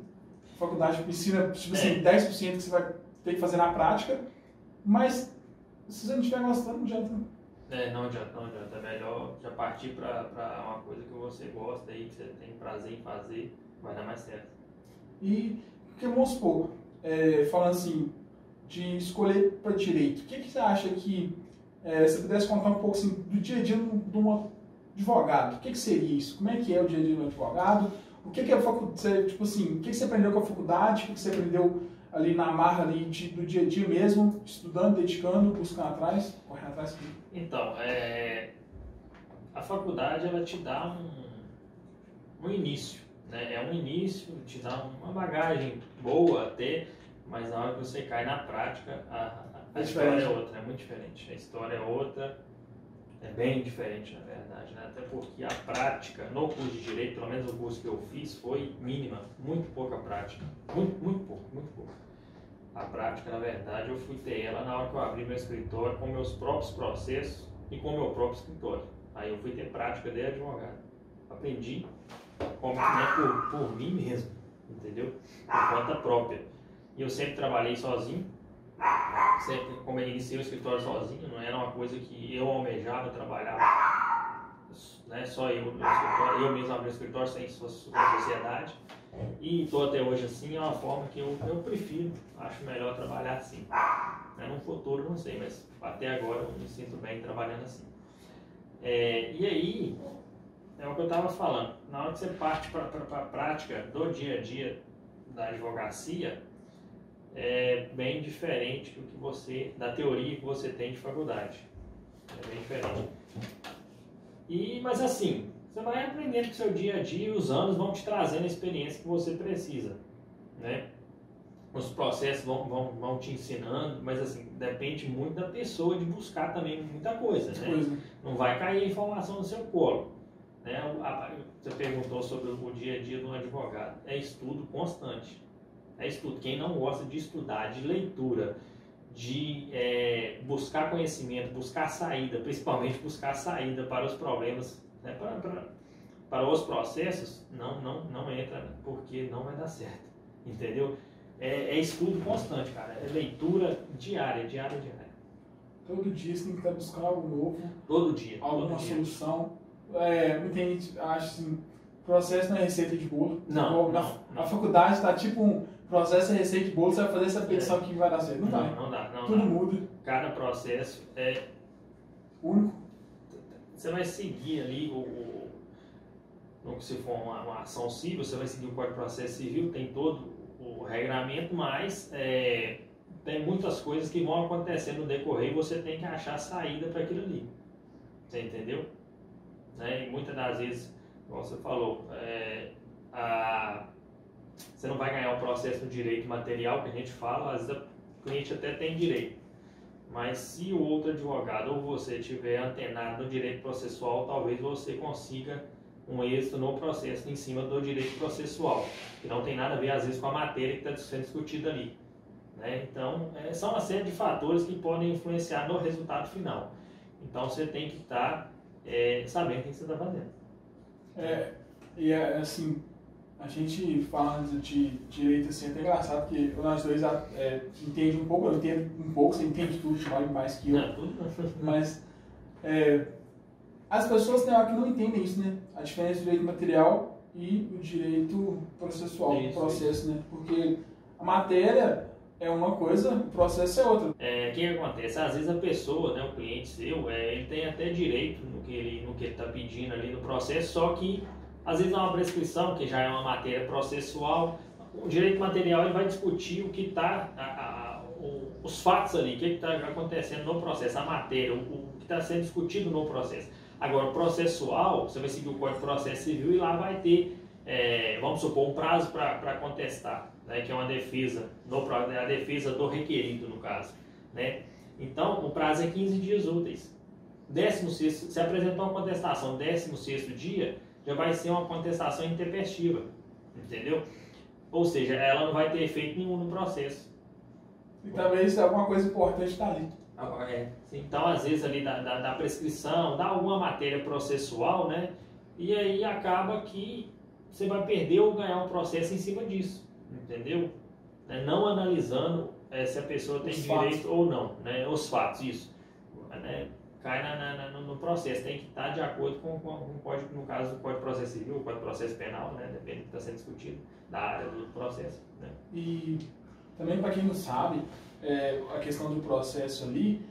A faculdade ensina, tipo assim, é. dez por cento que você vai ter que fazer na prática, mas se você não estiver gostando, não adianta. É, não adianta, não adianta. É melhor já partir para uma coisa que você gosta e que você tem prazer em fazer, vai dar mais certo. E, porque vamos supor, é, falando assim, de escolher para direito, o que, que você acha que, é, se você pudesse contar um pouco assim, do dia a dia de um advogado, o que, que seria isso? Como é que é o dia a dia de um advogado? O que, que, é, tipo assim, o que, que você aprendeu com a faculdade? O que, que você aprendeu ali na marra ali de, do dia a dia mesmo, estudando, dedicando, buscando atrás, correndo atrás? Então, é, a faculdade ela te dá um, um início, né? É um início, te dá uma bagagem boa até, mas na hora que você cai na prática, a, a é história diferente. É outra, é muito diferente. A história é outra, é bem diferente na verdade, né? Até porque a prática no curso de Direito, pelo menos o curso que eu fiz, foi mínima, muito pouca prática, muito, muito pouco, muito pouco. A prática, na verdade, eu fui ter ela na hora que eu abri meu escritório com meus próprios processos e com meu próprio escritório. Aí eu fui ter prática de advogado. Aprendi como, né, por, por mim mesmo, entendeu? Por conta própria. E eu sempre trabalhei sozinho, sempre, como eu iniciei o escritório sozinho, não era uma coisa que eu almejava trabalhar, né? Só eu no escritório, eu mesmo abri o escritório sem sociedade, e estou até hoje assim, é uma forma que eu, eu prefiro, acho melhor trabalhar assim, né? No futuro não sei, mas até agora eu me sinto bem trabalhando assim. É, e aí, é o que eu estava falando, na hora que você parte para a prática do dia a dia da advocacia, é bem diferente do que você, da teoria que você tem de faculdade. É bem diferente. E, mas assim, você vai aprendendo com o seu dia a dia e os anos vão te trazendo a experiência que você precisa, né? Os processos vão, vão, vão te ensinando, mas assim, depende muito da pessoa de buscar também muita coisa, né? Não vai cair a informação no seu colo, né? Você perguntou sobre o dia a dia de um advogado. É estudo constante. É estudo. Quem não gosta de estudar, de leitura, de é, buscar conhecimento, buscar saída, principalmente buscar saída para os problemas, né, para, para, para os processos, não, não, não entra, porque não vai dar certo, entendeu? É, é estudo constante, cara, é leitura diária, diária, diária. Todo dia você tem que estar buscando algo novo. Todo dia. Alguma todo solução. Dia. É, muita gente acha assim, processo não é receita de bolo. Não, na, não, não. A faculdade está tipo um... Processo é receita de bolo, você vai fazer essa petição é. que vai dar certo. Não, não, não dá. Não Tudo dá. muda. Cada processo é único. Você vai seguir ali o, o, o se for uma, uma ação civil, você vai seguir o Código de Processo Civil, tem todo o regramento, mas é, tem muitas coisas que vão acontecendo no decorrer e você tem que achar saída para aquilo ali. Você entendeu? Né? E muitas das vezes, como você falou, é, a... você não vai ganhar o processo no direito material que a gente fala, às vezes o cliente até tem direito. Mas se o outro advogado ou você tiver antenado no direito processual, talvez você consiga um êxito no processo em cima do direito processual, que não tem nada a ver, às vezes, com a matéria que está sendo discutida ali, né? Então, é, são uma série de fatores que podem influenciar no resultado final. Então, você tem que estar é, sabendo o que você está fazendo. É, e é assim... A gente falando de direito assim, é até engraçado, porque nós dois é, entende um pouco, eu entendo um pouco, você entende tudo, vale mais que eu. Mas é, as pessoas tem hora que não entendem isso, né? A diferença do direito material e o direito processual, o processo, isso. né? Porque a matéria é uma coisa, o processo é outra. É, o que acontece? Às vezes a pessoa, né, o cliente seu, é, ele tem até direito no que ele no que ele está pedindo ali no processo, só que às vezes é uma prescrição, que já é uma matéria processual. O direito material ele vai discutir o que está, os fatos ali, o que está acontecendo no processo, a matéria, o, o que está sendo discutido no processo. Agora, processual, você vai seguir o Código de Processo Civil e lá vai ter é, vamos supor, um prazo para contestar, né, que é uma defesa, no, a defesa do requerido, no caso, né? Então, o prazo é quinze dias úteis. décimo sexto, se apresentar uma contestação no décimo sexto dia, já vai ser uma contestação intempestiva, entendeu? Ou seja, ela não vai ter efeito nenhum no processo. E também isso é alguma coisa importante está ali. É, então, às vezes, ali da, da, da prescrição, dá alguma matéria processual, né? E aí acaba que você vai perder ou ganhar um processo em cima disso, entendeu? Não analisando é, se a pessoa tem direito ou não, né? Os fatos, isso. Né? Cai na, na, na, no processo, tem que estar de acordo com, com, com pode, no caso do Código de Processo Civil, Código de Processo Penal, né? Depende do que está sendo discutido, da área do processo. Né? E também, para quem não sabe, é, a questão do processo ali,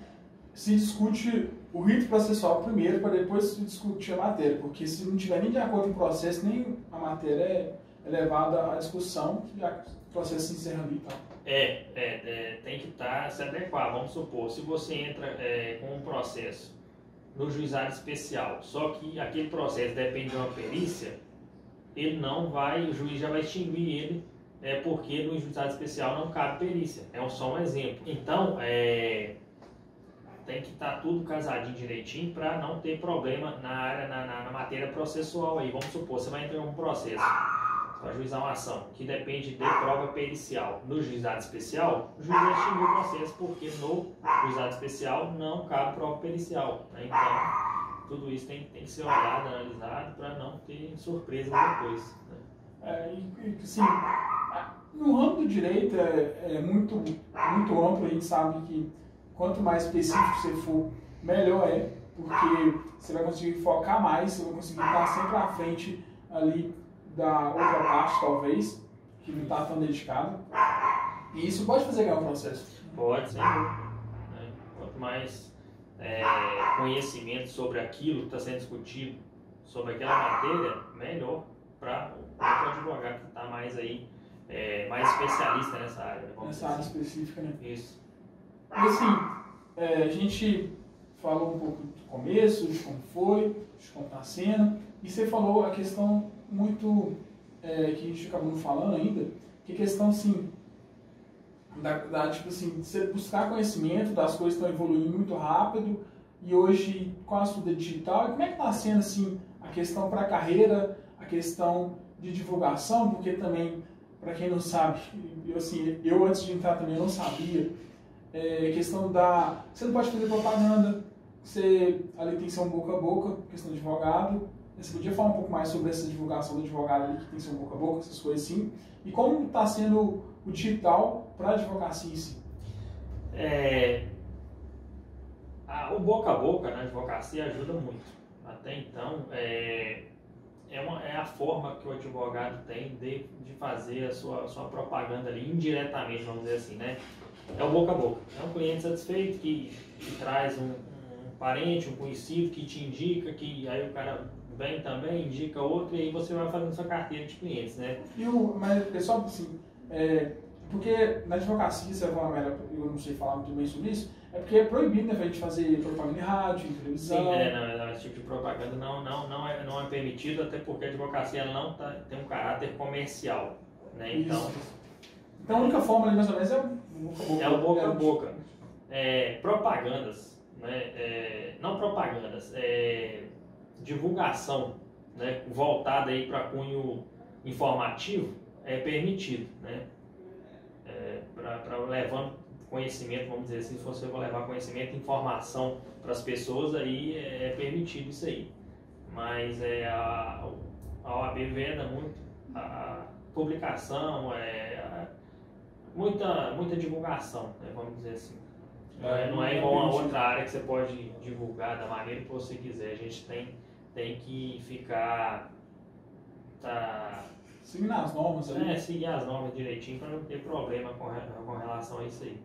se discute o rito processual primeiro, para depois se discutir a matéria, porque se não tiver nem de acordo com o processo, nem a matéria é, é levada à discussão, já o processo se encerra ali e tal. É, é, é, tem que tá, se adequar. Vamos supor, se você entra é, com um processo no juizado especial, só que aquele processo depende de uma perícia, ele não vai, o juiz já vai extinguir ele, é, porque no juizado especial não cabe perícia. É só um exemplo. Então, é, tem que estar tá tudo casadinho direitinho para não ter problema na, área, na, na, na matéria processual. Aí, vamos supor, você vai entrar em um processo para juizar uma ação que depende de prova pericial no juizado especial, o juiz extingue o processo porque no juizado especial não cabe prova pericial, né? Então, tudo isso tem, tem que ser olhado, analisado, para não ter surpresa depois, né? É, e, assim, no ramo do direito é, é muito, muito amplo, a gente sabe que quanto mais específico você for, melhor é, porque você vai conseguir focar mais, você vai conseguir estar sempre à frente ali da outra parte, talvez, que não está tão dedicada. E isso pode fazer ganhar o processo? Pode, sem dúvida. Quanto mais é, conhecimento sobre aquilo que está sendo discutido, sobre aquela matéria, melhor para o advogado que está mais aí, é, mais especialista nessa área. Nessa área específica, né? Isso. E assim, é, a gente falou um pouco do começo, de como foi, de como está sendo, e você falou a questão muito é, que a gente acabou falando ainda, que é a questão assim, da, da, tipo assim, você buscar conhecimento das coisas que estão evoluindo muito rápido, e hoje com a ajuda digital, e como é que está sendo assim, a questão para a carreira, a questão de divulgação, porque também, para quem não sabe, eu, assim, eu antes de entrar também eu não sabia, é, questão da... você não pode fazer propaganda, você ali tem que ser um boca a boca, questão de advogado. Você podia falar um pouco mais sobre essa divulgação do advogado ali, que tem que ser um boca a boca, essas coisas assim, e como está sendo o digital para a advocacia em si? É, a, o boca a boca na advocacia ajuda muito. Até então, é, é, uma, é a forma que o advogado tem de, de fazer a sua, a sua propaganda ali, indiretamente, vamos dizer assim, né? É o boca a boca. É um cliente satisfeito que, que traz um, um parente, um conhecido, que te indica, que aí o cara vem também, indica outro, e aí você vai fazendo sua carteira de clientes, né? E o, mas, pessoal, assim, é, porque na advocacia, se eu falar melhor, eu não sei falar muito bem sobre isso, é porque é proibido, né, a gente fazer propaganda em rádio, em televisão. Sim, é, não, não, esse tipo de propaganda não, não, não, é, não é permitido, até porque a advocacia não tá, tem um caráter comercial, né? Então, isso. Então a única forma, mais ou menos, é É o boca a boca. É, propagandas, né? É, não propagandas, é, divulgação, né? Voltada aí para cunho informativo é permitido, né? É, para levando conhecimento, vamos dizer assim, se você for levar conhecimento, informação para as pessoas, aí é permitido isso aí. Mas é, a, a O A B veda muito a publicação, é, a, Muita, muita divulgação, né, vamos dizer assim. É, não é igual a outra área que você pode divulgar da maneira que você quiser. A gente tem, tem que ficar... Tá, seguir as normas ali. É, seguir as normas direitinho para não ter problema com, com relação a isso aí.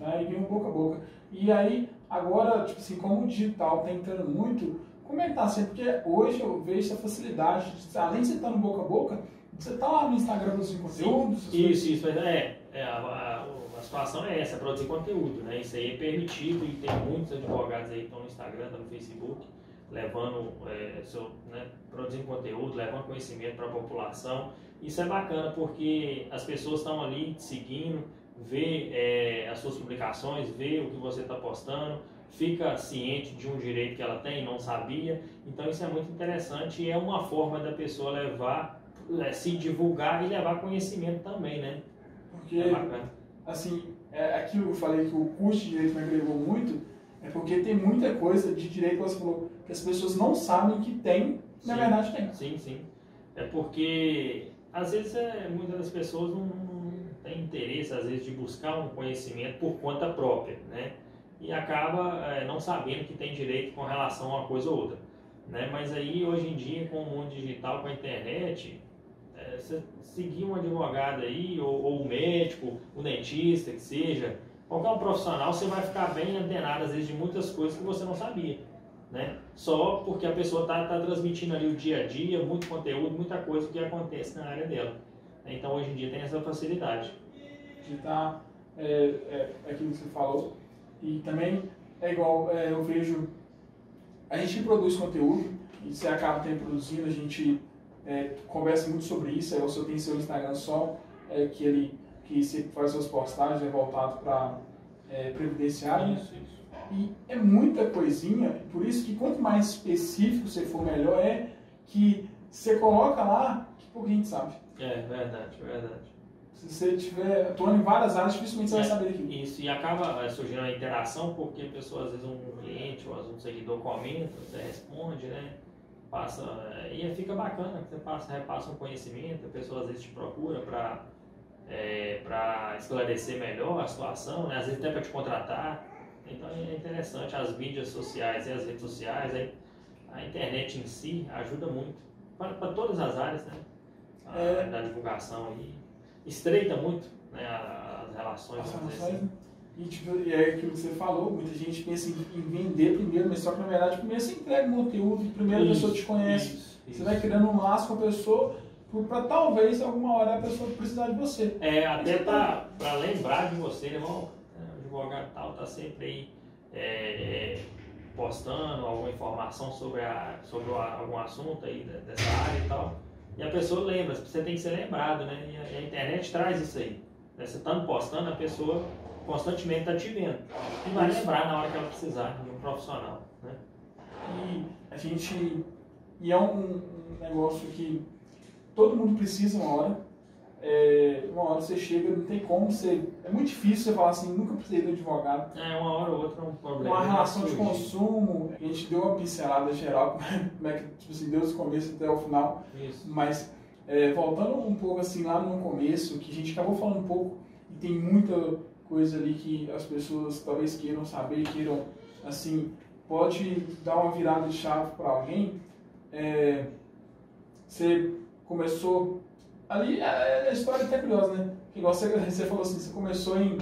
Daí vem um boca a boca. E aí, agora, tipo assim, como o digital está entrando muito, como é que está sendo? Porque hoje eu vejo essa facilidade, de, além de você estar no boca a boca, você está lá no Instagram produzindo conteúdo? Isso, isso, é. É, a, a, a situação é essa, produzir conteúdo, né? Isso aí é permitido e tem muitos advogados aí que estão no Instagram, estão no Facebook, levando, é, seu, né, produzindo conteúdo, levando conhecimento para a população. Isso é bacana porque as pessoas estão ali te seguindo, vê é, as suas publicações, vê o que você está postando, fica ciente de um direito que ela tem, não sabia. Então isso é muito interessante e é uma forma da pessoa levar, é, se divulgar e levar conhecimento também, né? Porque, é bacana. Assim, é, aqui eu falei que o curso de direito me agregou muito, é porque tem muita coisa de direito, você falou, que as pessoas não sabem que tem, na sim, verdade tem. Sim, sim. É porque, às vezes, é, muitas das pessoas não, não têm interesse, às vezes, de buscar um conhecimento por conta própria, né? E acaba é, não sabendo que tem direito com relação a uma coisa ou outra, né? Mas aí, hoje em dia, com o mundo digital, com a internet, é, você seguir um advogado aí, ou, ou um médico, um dentista, que seja, qualquer um profissional, você vai ficar bem antenado, às vezes, de muitas coisas que você não sabia, né? Só porque a pessoa está tá transmitindo ali o dia a dia, muito conteúdo, muita coisa que acontece na área dela. Então, hoje em dia, tem essa facilidade. De estar, é, é, aquilo que você falou, e também é igual, é, eu vejo, a gente produz conteúdo, e você acaba também produzindo, a gente é, conversa muito sobre isso, aí você tem seu Instagram só, é, que ele... que você faz suas postagens, é voltado para é, previdenciária. Isso, isso. E é muita coisinha, por isso que quanto mais específico você for, melhor é que você coloca lá que pouco a gente sabe. É, verdade, verdade. Se você estiver atuando em várias áreas, dificilmente você é, vai saber daquilo. Isso, e acaba surgindo a interação, porque a pessoa, às vezes, um cliente ou às vezes um seguidor comenta, você responde, né? Passa, e fica bacana, você passa, repassa um conhecimento, a pessoa, às vezes, te procura para... É, para esclarecer melhor a situação, né? Às vezes até para te contratar. Então é interessante, as mídias sociais e as redes sociais, a internet em si ajuda muito, para todas as áreas, né? A, é. Da divulgação e estreita muito, né? As relações. As relações e, tipo, e é aquilo que você falou, muita gente pensa em vender primeiro, mas só que na verdade primeiro você entrega o conteúdo, primeiro isso, a pessoa te conhece, isso, você isso. vai criando um laço com a pessoa, para talvez alguma hora a pessoa precisar de você. É, até para lembrar de você, né? O advogado tal está sempre aí é, postando alguma informação sobre, a, sobre a, algum assunto aí dessa área e tal. E a pessoa lembra, você tem que ser lembrado, né? E a, a internet traz isso aí. Né? Você estando postando, a pessoa constantemente está te vendo. E vai lembrar na hora que ela precisar de um profissional. Né? E a gente. E é um, um negócio que. Todo mundo precisa uma hora, é, uma hora você chega, não tem como, você, é muito difícil você falar assim, nunca precisei de advogado. É, uma hora ou outra é um problema. Uma relação de consumo, a gente deu uma pincelada geral, como é que, tipo assim, deu do começo até o final. Isso. Mas é, voltando um pouco assim lá no começo, que a gente acabou falando um pouco, e tem muita coisa ali que as pessoas talvez queiram saber, queiram, assim, pode dar uma virada de chave para alguém, é, você... Começou, ali a história é até curiosa, né? Igual você, você falou assim, você começou em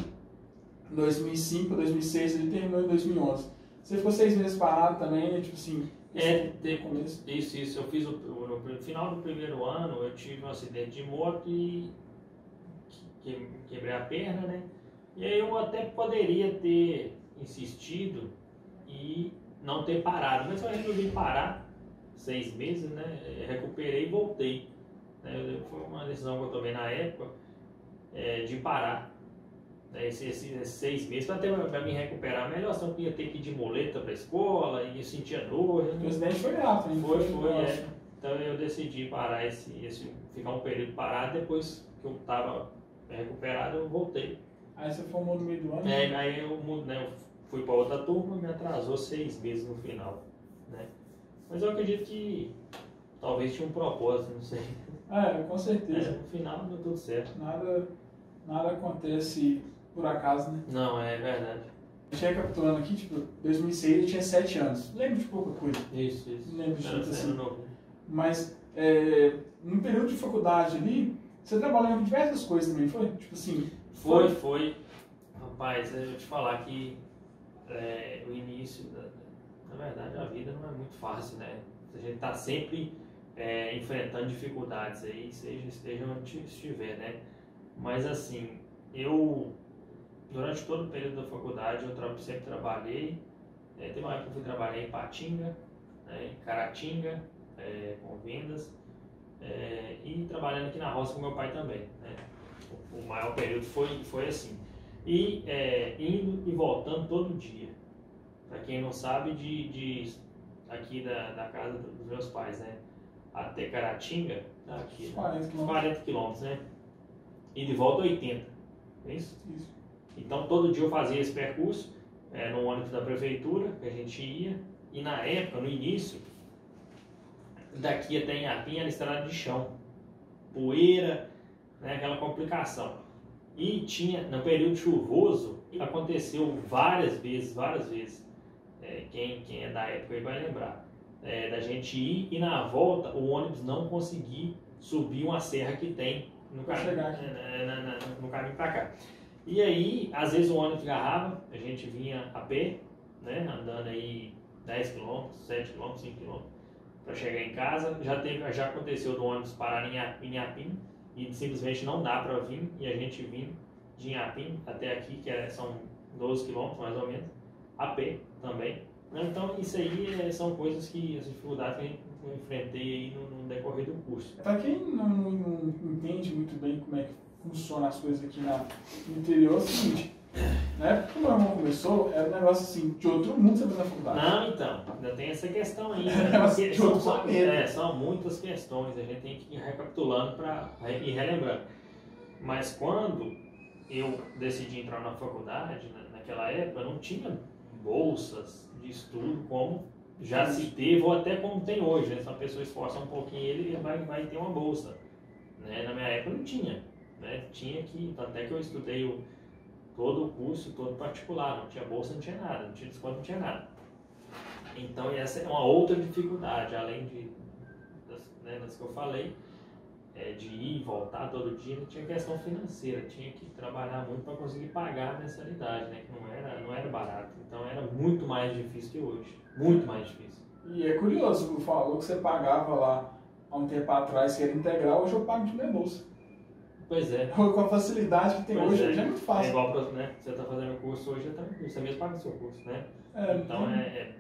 dois mil e cinco, dois mil e seis, ele terminou em dois mil e onze. Você ficou seis meses parado também, né? Tipo assim... É, de, começo. Isso, isso. Eu fiz o, no, no final do primeiro ano, eu tive um acidente de moto e que, quebrei a perna, né? E aí eu até poderia ter insistido e não ter parado, mas eu resolvi parar seis meses, né? Recuperei e voltei. Foi uma decisão que eu tomei na época, é, de parar esses esse, esse seis meses para me recuperar melhor, senão eu ia ter que ir de muleta para a escola e eu sentia dor. O acidente foi rápido. Foi, foi, é. Então eu decidi parar, esse, esse, ficar um período parado, depois que eu estava recuperado eu voltei. Aí você formou no meio do ano? É, aí eu, né, eu fui para outra turma e me atrasou seis meses no final, né? Mas eu acredito que talvez tinha um propósito, não sei. É, com certeza. É, no final deu tudo certo. Nada, nada acontece por acaso, né? Não, é verdade. Recapitulando aqui, tipo, dois mil e seis eu tinha sete anos. Lembro de pouca coisa. Isso, isso. Não lembro de tudo assim. Novo. Mas, é, no período de faculdade ali, você trabalhou em diversas coisas também, foi? Tipo assim... Foi, foi. foi. Rapaz, eu vou te falar que é, o início... da Na verdade, a vida não é muito fácil, né? A gente está sempre é, enfrentando dificuldades aí, seja, seja onde estiver, né? Mas assim, eu, durante todo o período da faculdade, eu tra sempre trabalhei. É, teve uma época que eu fui trabalhar em Ipatinga, né, em Caratinga, é, com vendas, é, e trabalhando aqui na roça com meu pai também, né. O maior período foi, foi assim. E é, indo e voltando todo dia. Para quem não sabe, de, de, aqui da, da casa dos meus pais, né, até Caratinga, aqui, quarenta quilômetros, né? E de volta oitenta, é isso? Isso. Então todo dia eu fazia esse percurso, é, no ônibus da prefeitura, que a gente ia, e na época, no início, daqui até Inhapim era estrada de chão, poeira, né, aquela complicação. E tinha, no período chuvoso, aconteceu várias vezes, várias vezes, é, quem, quem é da época aí vai lembrar, é, da gente ir e na volta o ônibus não conseguir subir uma serra que tem no caminho, caminho para cá. E aí, às vezes o ônibus agarrava, a gente vinha a pé, né, andando aí dez quilômetros, sete quilômetros, cinco quilômetros, para chegar em casa. Já, teve, já aconteceu do ônibus parar em Hapim e simplesmente não dá para vir, e a gente vinha de Inhapim até aqui, que é, são doze quilômetros mais ou menos, a pé também. Então, isso aí é, são coisas que, as dificuldades que eu enfrentei aí no, no decorrer do curso. Para quem não, não, não entende muito bem como é que funciona as coisas aqui na, no interior, é o seguinte, na época que o meu irmão começou, era um negócio assim, de outro mundo você fez na faculdade. Não, então, ainda tem essa questão aí. Né? São, são, é, são muitas questões, a gente tem que ir recapitulando para ir relembrando. Mas quando eu decidi entrar na faculdade, naquela época não tinha bolsas de estudo como já se teve ou até como tem hoje, né? Se uma pessoa esforça um pouquinho, ele vai, vai ter uma bolsa, né? Na minha época não tinha, né? Tinha que, até que eu estudei o, todo o curso, todo particular, não tinha bolsa, não tinha nada, não tinha desconto, não tinha nada. Então essa é uma outra dificuldade, além de, das, né, das que eu falei, É, de ir e voltar todo dia, tinha questão financeira, tinha que trabalhar muito para conseguir pagar a mensalidade, né? Que não era, não era barato, então era muito mais difícil que hoje, muito mais difícil. E é curioso, você falou que você pagava lá há um tempo atrás, que era integral, hoje eu pago de minha bolsa. Pois é. Com a facilidade que tem pois hoje, é. Hoje é muito fácil. É igual pra, né? Você está fazendo curso hoje, é tranquilo, você mesmo paga o seu curso, né? É, então é, é,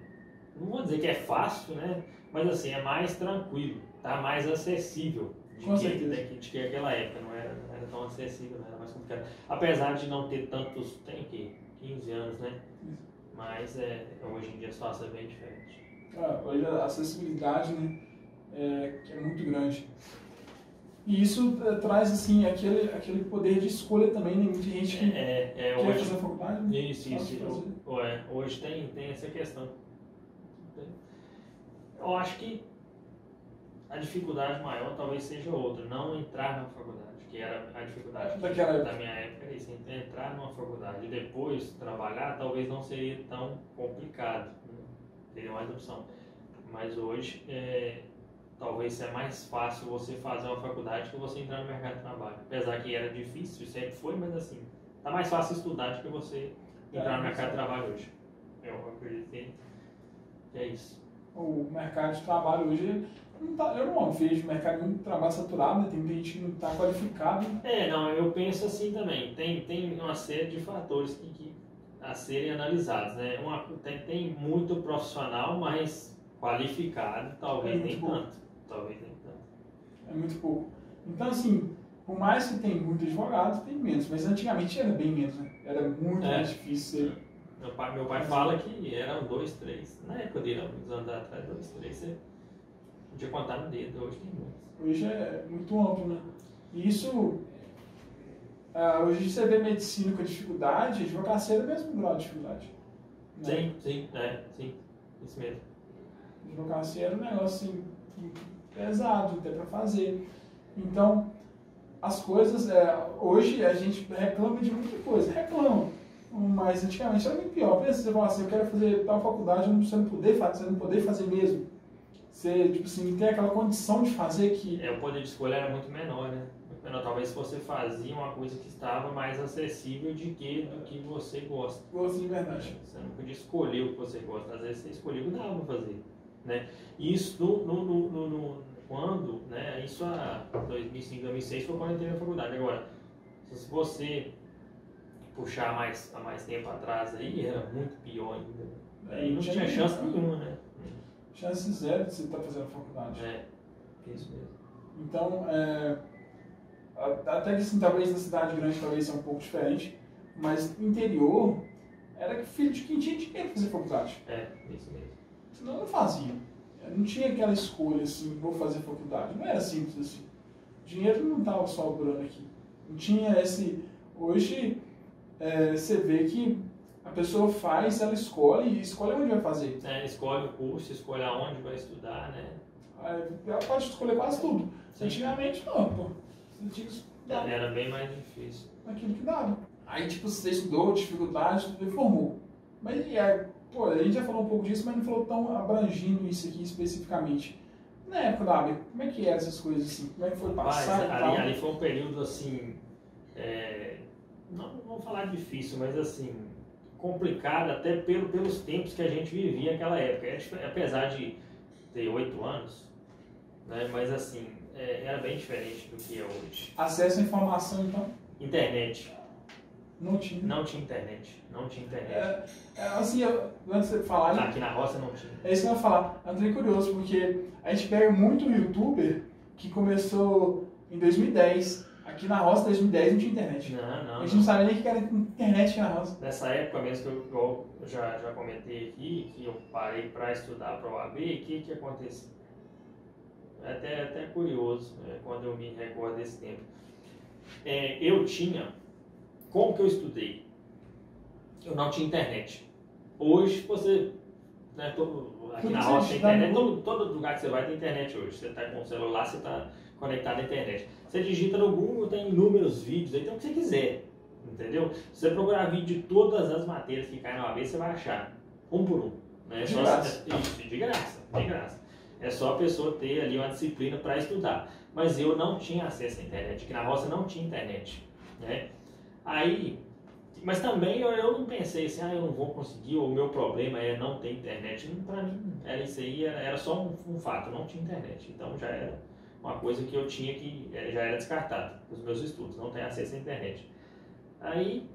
não vou dizer que é fácil, né? Mas assim, é mais tranquilo, tá mais acessível. De Com que, certeza. De, de que aquela época não era, não era tão acessível, não era mais complicado. Apesar de não ter tantos, tem o quê? quinze anos, né? Isso. Mas é, hoje em dia a situação é bem diferente. Ah, hoje a acessibilidade, né, é, é muito grande. E isso é, traz assim, aquele, aquele poder de escolha também, né? Muita gente que é, é, quer hoje, fazer faculdade, né? Isso, isso. Eu, é, hoje tem, tem essa questão. Eu acho que a dificuldade maior talvez seja outra, não entrar na faculdade, que era a dificuldade que, época. Da minha época, isso, entrar numa faculdade e depois trabalhar talvez não seria tão complicado, né? Teria mais opção. Mas hoje, é, talvez seja mais fácil você fazer uma faculdade que você entrar no mercado de trabalho. Apesar que era difícil, sempre foi, mas assim, tá mais fácil estudar do que você entrar é, no mercado de trabalho hoje. Eu acredito que é isso. O mercado de trabalho hoje... Não tá, eu não vejo o mercado de trabalho saturado, né? Tem muita gente que não está qualificada. É, não, eu penso assim também. Tem, tem uma série de fatores que, que, a serem analisados, né? Uma, tem, tem muito profissional, mas qualificado, talvez é nem pouco. tanto. Talvez nem tanto. É muito pouco. Então, assim, por mais que tem muito advogado, tem menos. Mas antigamente era bem menos, né? Era muito é. mais difícil. Meu pai, meu pai fala que eram dois, três. Na época dele, uns anos atrás, dois, três, você... Podia contar no dedo, hoje tem muitos. Hoje é muito amplo, né? E isso, uh, hoje você vê medicina com dificuldade, advocacia é o mesmo grau de dificuldade. Né? Sim, sim, é, sim, isso mesmo. Advocacia era um negócio assim, pesado até para fazer. Então, as coisas, é, hoje a gente reclama de muita coisa, reclama. Mas antigamente era muito pior. Pensa, você fala assim, eu quero fazer tal faculdade, você não poder fazer, você não poder fazer mesmo. Você, tipo assim, tem aquela condição de fazer que... É, o poder de escolha era muito menor, né? Muito menor. Talvez você fazia uma coisa que estava mais acessível de que, do que você gosta. Gosto de verdade. Você não podia escolher o que você gosta. Às vezes você escolheu o que dava para fazer, né? E isso, no, no, no, no, quando, né? Isso a dois mil e cinco, dois mil e seis foi quando eu entrei na faculdade. Agora, se você puxar mais, há mais tempo atrás aí, era muito pior ainda. Aí não, não tinha, tinha chance nenhuma, né? chance zero de você estar fazendo faculdade. É, é isso mesmo. Então, é, até que assim, talvez na cidade grande talvez seja um pouco diferente, mas no interior era filho de quem tinha dinheiro fazer faculdade. É, é isso mesmo. Senão não fazia. Não tinha aquela escolha assim, vou fazer faculdade. Não era simples assim. Dinheiro não estava sobrando aqui. Não tinha esse... Hoje, é, você vê que a pessoa faz, ela escolhe e escolhe onde vai fazer. É, escolhe o curso, escolhe aonde vai estudar, né? Ela pode escolher quase tudo. Sim. Antigamente não, pô. Você tinha que estudar. Era bem mais difícil. Aquilo que dava. Aí, tipo, você estudou, dificuldade, tudo e formou. Mas, e aí, pô, a gente já falou um pouco disso, mas não falou tão abrangindo isso aqui especificamente. Na época da O A B, como é que eram essas coisas assim? Como é que foi passar e tal? Ali foi um período assim... É, não vou falar difícil, mas assim... complicado até pelo, pelos tempos que a gente vivia naquela época. Era, apesar de ter oito anos, né, mas assim, é, era bem diferente do que é hoje. Acesso à informação, então? Internet. Não tinha? Não tinha internet. Não tinha internet. É, é, assim, eu, antes de falar... Ah, aqui na roça não tinha. É isso que eu ia falar. Eu entrei curioso, porque a gente pega muito youtuber que começou em dois mil e dez. Aqui na roça, em dois mil e dez, não tinha internet. Não, não. A gente não, não sabia nem o que era internet aqui na roça. Nessa época mesmo que eu, eu já, já comentei aqui, que eu parei para estudar para o O A B, o que, que aconteceu? É até, até curioso, né, quando eu me recordo desse tempo. É, eu tinha... Como que eu estudei? Eu não tinha internet. Hoje você... Né, todo, aqui na roça tem internet. Todo, todo lugar que você vai tem internet hoje. Você está com o celular, você está conectado à internet. Você digita no Google, tem inúmeros vídeos, aí tem o que você quiser. Entendeu? Se você procurar vídeo de todas as matérias que caem na O A B, você vai achar. Um por um. Né? De, só graça. Você, de graça. De graça. É só a pessoa ter ali uma disciplina para estudar. Mas eu não tinha acesso à internet. Aqui na roça não tinha internet. Né? Aí, mas também eu, eu não pensei assim, ah, eu não vou conseguir, o meu problema é não ter internet. Para mim, era isso aí, era, era só um, um fato, não tinha internet. Então já era uma coisa que eu tinha que, já era descartado os meus estudos, não tem acesso à internet. Aí,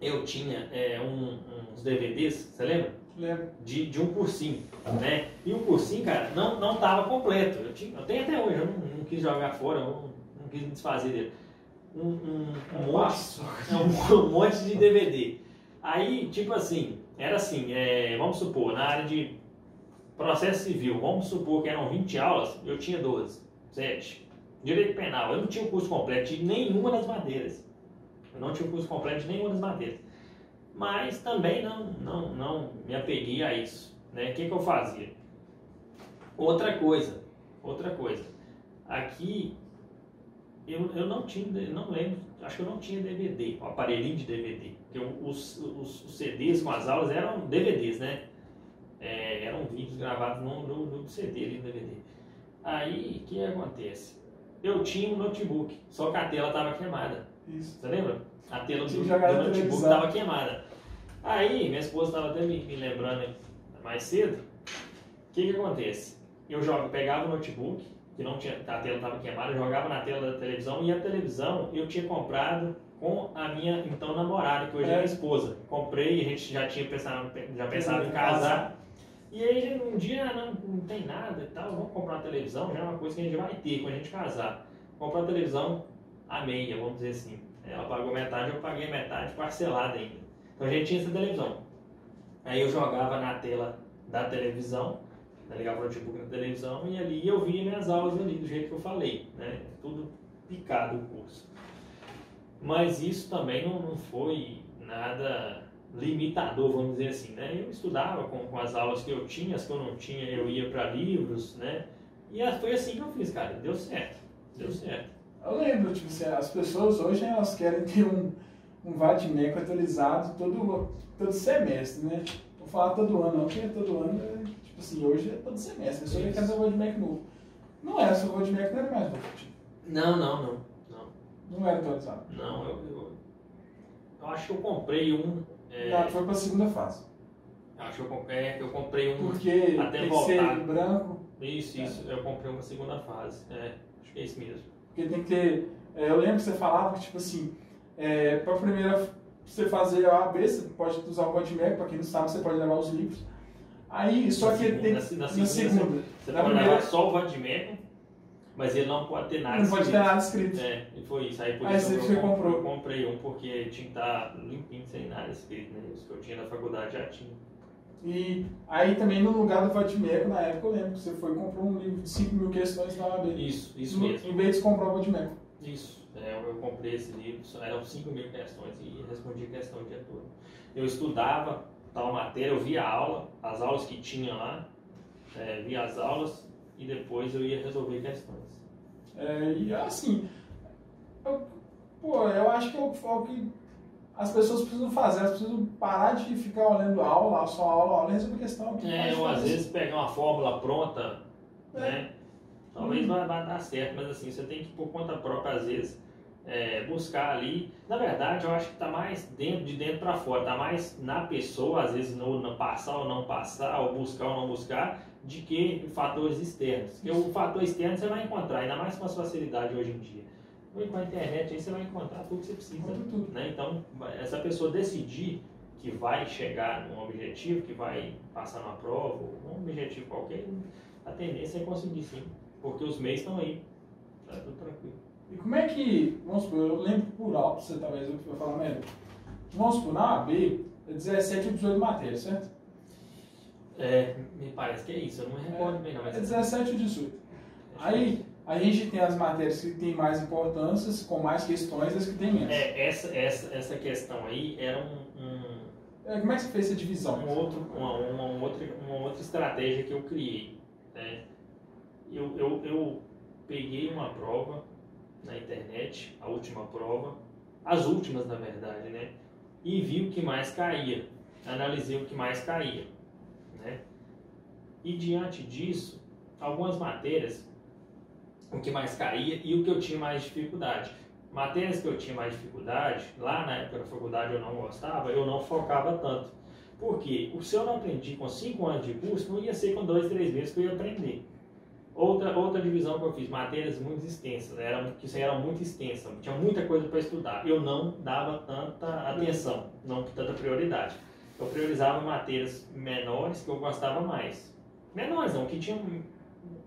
eu tinha é, um, uns D V Ds, você lembra? Lembro. De, de um cursinho, né? E o cursinho, cara, não, não tava completo. Eu, tinha, eu tenho até hoje, eu não, não quis jogar fora, eu não, não quis me desfazer dele. Um, um, um, monte, um monte de D V D. Aí, tipo assim, era assim, é, vamos supor, na área de processo civil, vamos supor que eram vinte aulas, eu tinha doze, sete. Direito penal, eu não tinha o curso completo de nenhuma das matérias. Eu não tinha o curso completo de nenhuma das matérias. Mas também não, não, não me apeguei a isso. Né? O que, que eu fazia? Outra coisa, outra coisa. Aqui... Eu, eu não tinha, eu não lembro, acho que eu não tinha D V D, o aparelhinho de D V D. Porque os, os, os C Ds com as aulas eram D V Ds, né? É, eram vídeos gravados no, no, no C D, ali no D V D. Aí, o que acontece? Eu tinha um notebook, só que a tela estava queimada. Isso. Você lembra? A tela do, do notebook estava queimada. Aí, minha esposa estava até me, me lembrando mais cedo. O que, que acontece? Eu jogo, pegava o notebook, que não tinha, a tela estava queimada, eu jogava na tela da televisão, e a televisão eu tinha comprado com a minha então namorada, que hoje é minha esposa. Comprei, a gente já tinha pensado, já pensava em casar, e aí um dia não, não tem nada e tal, vamos comprar uma televisão, já é uma coisa que a gente vai ter quando a gente casar. Comprar a televisão a meia, vamos dizer assim. Ela pagou metade, eu paguei metade, parcelada ainda. Então a gente tinha essa televisão. Aí eu jogava na tela da televisão, ligava o notebook na televisão, e ali eu via minhas aulas ali, do jeito que eu falei, né? Tudo picado o curso. Mas isso também não, não foi nada limitador, vamos dizer assim, né? Eu estudava com, com as aulas que eu tinha, as que eu não tinha, eu ia para livros, né? E foi assim que eu fiz, cara, deu certo, deu certo. Eu lembro, tipo, as pessoas hoje, elas querem ter um, um vadimeco atualizado todo, todo semestre, né? Vou falar todo ano, ok? Todo ano... É... Assim, hoje é todo semestre, a pessoa quer fazer o World Mac novo. Não era, seu World Mac não era mais novo. Não, não, não, não. Não era atualizado. Não, eu, eu, eu acho que eu comprei um... É... Tá, foi pra segunda fase. Acho que eu, é, eu comprei um... Porque até tem voltar. Que ser branco. Isso, isso, é. Eu comprei uma segunda fase, é, acho que é isso mesmo. Porque tem que ter... É, eu lembro que você falava que, tipo assim, é, pra primeira, você fazer a O A B, você pode usar o World Mac, pra quem não sabe, você pode levar os livros. Aí, só que ele tem que... Na segunda, segunda. Você pode levar só o vadimento, mas ele não pode ter nada escrito. Não pode ter nada escrito. É, e foi isso. Aí, por isso você comprou. Eu comprei um porque tinha que estar limpinho, sem nada escrito, né? Isso que eu tinha na faculdade já tinha. E aí também no lugar do vadimeco, na época eu lembro que você foi e comprou um livro de cinco mil questões na O A B. Isso, isso no, mesmo. Em vez de comprar o vadimeco. Isso, é, eu comprei esse livro, eram cinco mil questões e respondi questão o dia todo. Eu estudava tal matéria, eu via a aula, as aulas que tinha lá, é, via as aulas e depois eu ia resolver questões. É, e assim, eu, pô, eu acho que é o que... As pessoas precisam fazer, elas precisam parar de ficar olhando aula, só aula, aula, resolver questão. É, ou às vezes pegar uma fórmula pronta, é. né? Talvez hum. vai, vai dar certo, mas assim, você tem que, por conta própria, às vezes, é, buscar ali. Na verdade, eu acho que tá mais dentro, de dentro para fora, tá mais na pessoa, às vezes, no, no passar ou não passar, ou buscar ou não buscar, de que fatores externos. Porque o fator externo você vai encontrar, ainda mais com a facilidade hoje em dia. Com a internet aí você vai encontrar tudo que você precisa, tudo. Né? Então essa pessoa decidir que vai chegar num objetivo, que vai passar numa prova, ou um objetivo qualquer, a tendência é conseguir sim, porque os meios estão aí, tá tudo tranquilo. E como é que, vamos supor, eu lembro por alto, você talvez eu falar melhor, vamos supor, na O A B é dezessete ou dezoito matérias, certo? É, me parece que é isso, eu não me recordo bem não. É dezessete ou dezoito. Aí... A gente tem as matérias que tem mais importâncias, com mais questões, as que tem menos. É, essa, essa, essa questão aí era um... um é, como é que você fez essa divisão? Um outro, uma, uma, uma, outra, uma outra estratégia que eu criei. Né? Eu, eu, eu peguei uma prova na internet, a última prova, as últimas na verdade, né? E vi o que mais caía, analisei o que mais caía. Né? E diante disso, algumas matérias... o que mais caía e o que eu tinha mais dificuldade. Matérias que eu tinha mais dificuldade, lá na época da faculdade eu não gostava, eu não focava tanto. Por quê? Se eu não aprendi com cinco anos de curso, não ia ser com dois, três meses que eu ia aprender. Outra, outra divisão que eu fiz, matérias muito extensas, era, que isso era muito extensa, tinha muita coisa para estudar. Eu não dava tanta atenção, não tanta prioridade. Eu priorizava matérias menores que eu gostava mais. Menores não, que tinham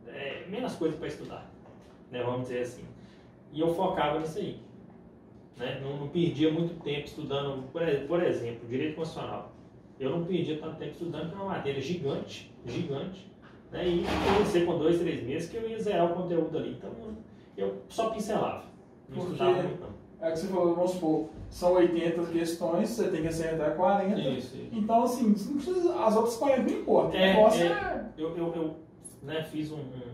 é, menos coisa para estudar. Né, vamos dizer assim, e eu focava nisso aí, né? não, não perdia muito tempo estudando, por, por exemplo, direito constitucional, eu não perdia tanto tempo estudando, que é uma matéria gigante, gigante, né? E eu ser com dois, três meses que eu ia zerar o conteúdo ali, então eu só pincelava, não Porque estudava muito não. É o que você falou, vamos supor, são oitenta questões, você tem que acertar quarenta, isso, isso. Então assim, não precisa, as outras quarenta não importam, é, é, é... eu, eu, eu né, fiz um, um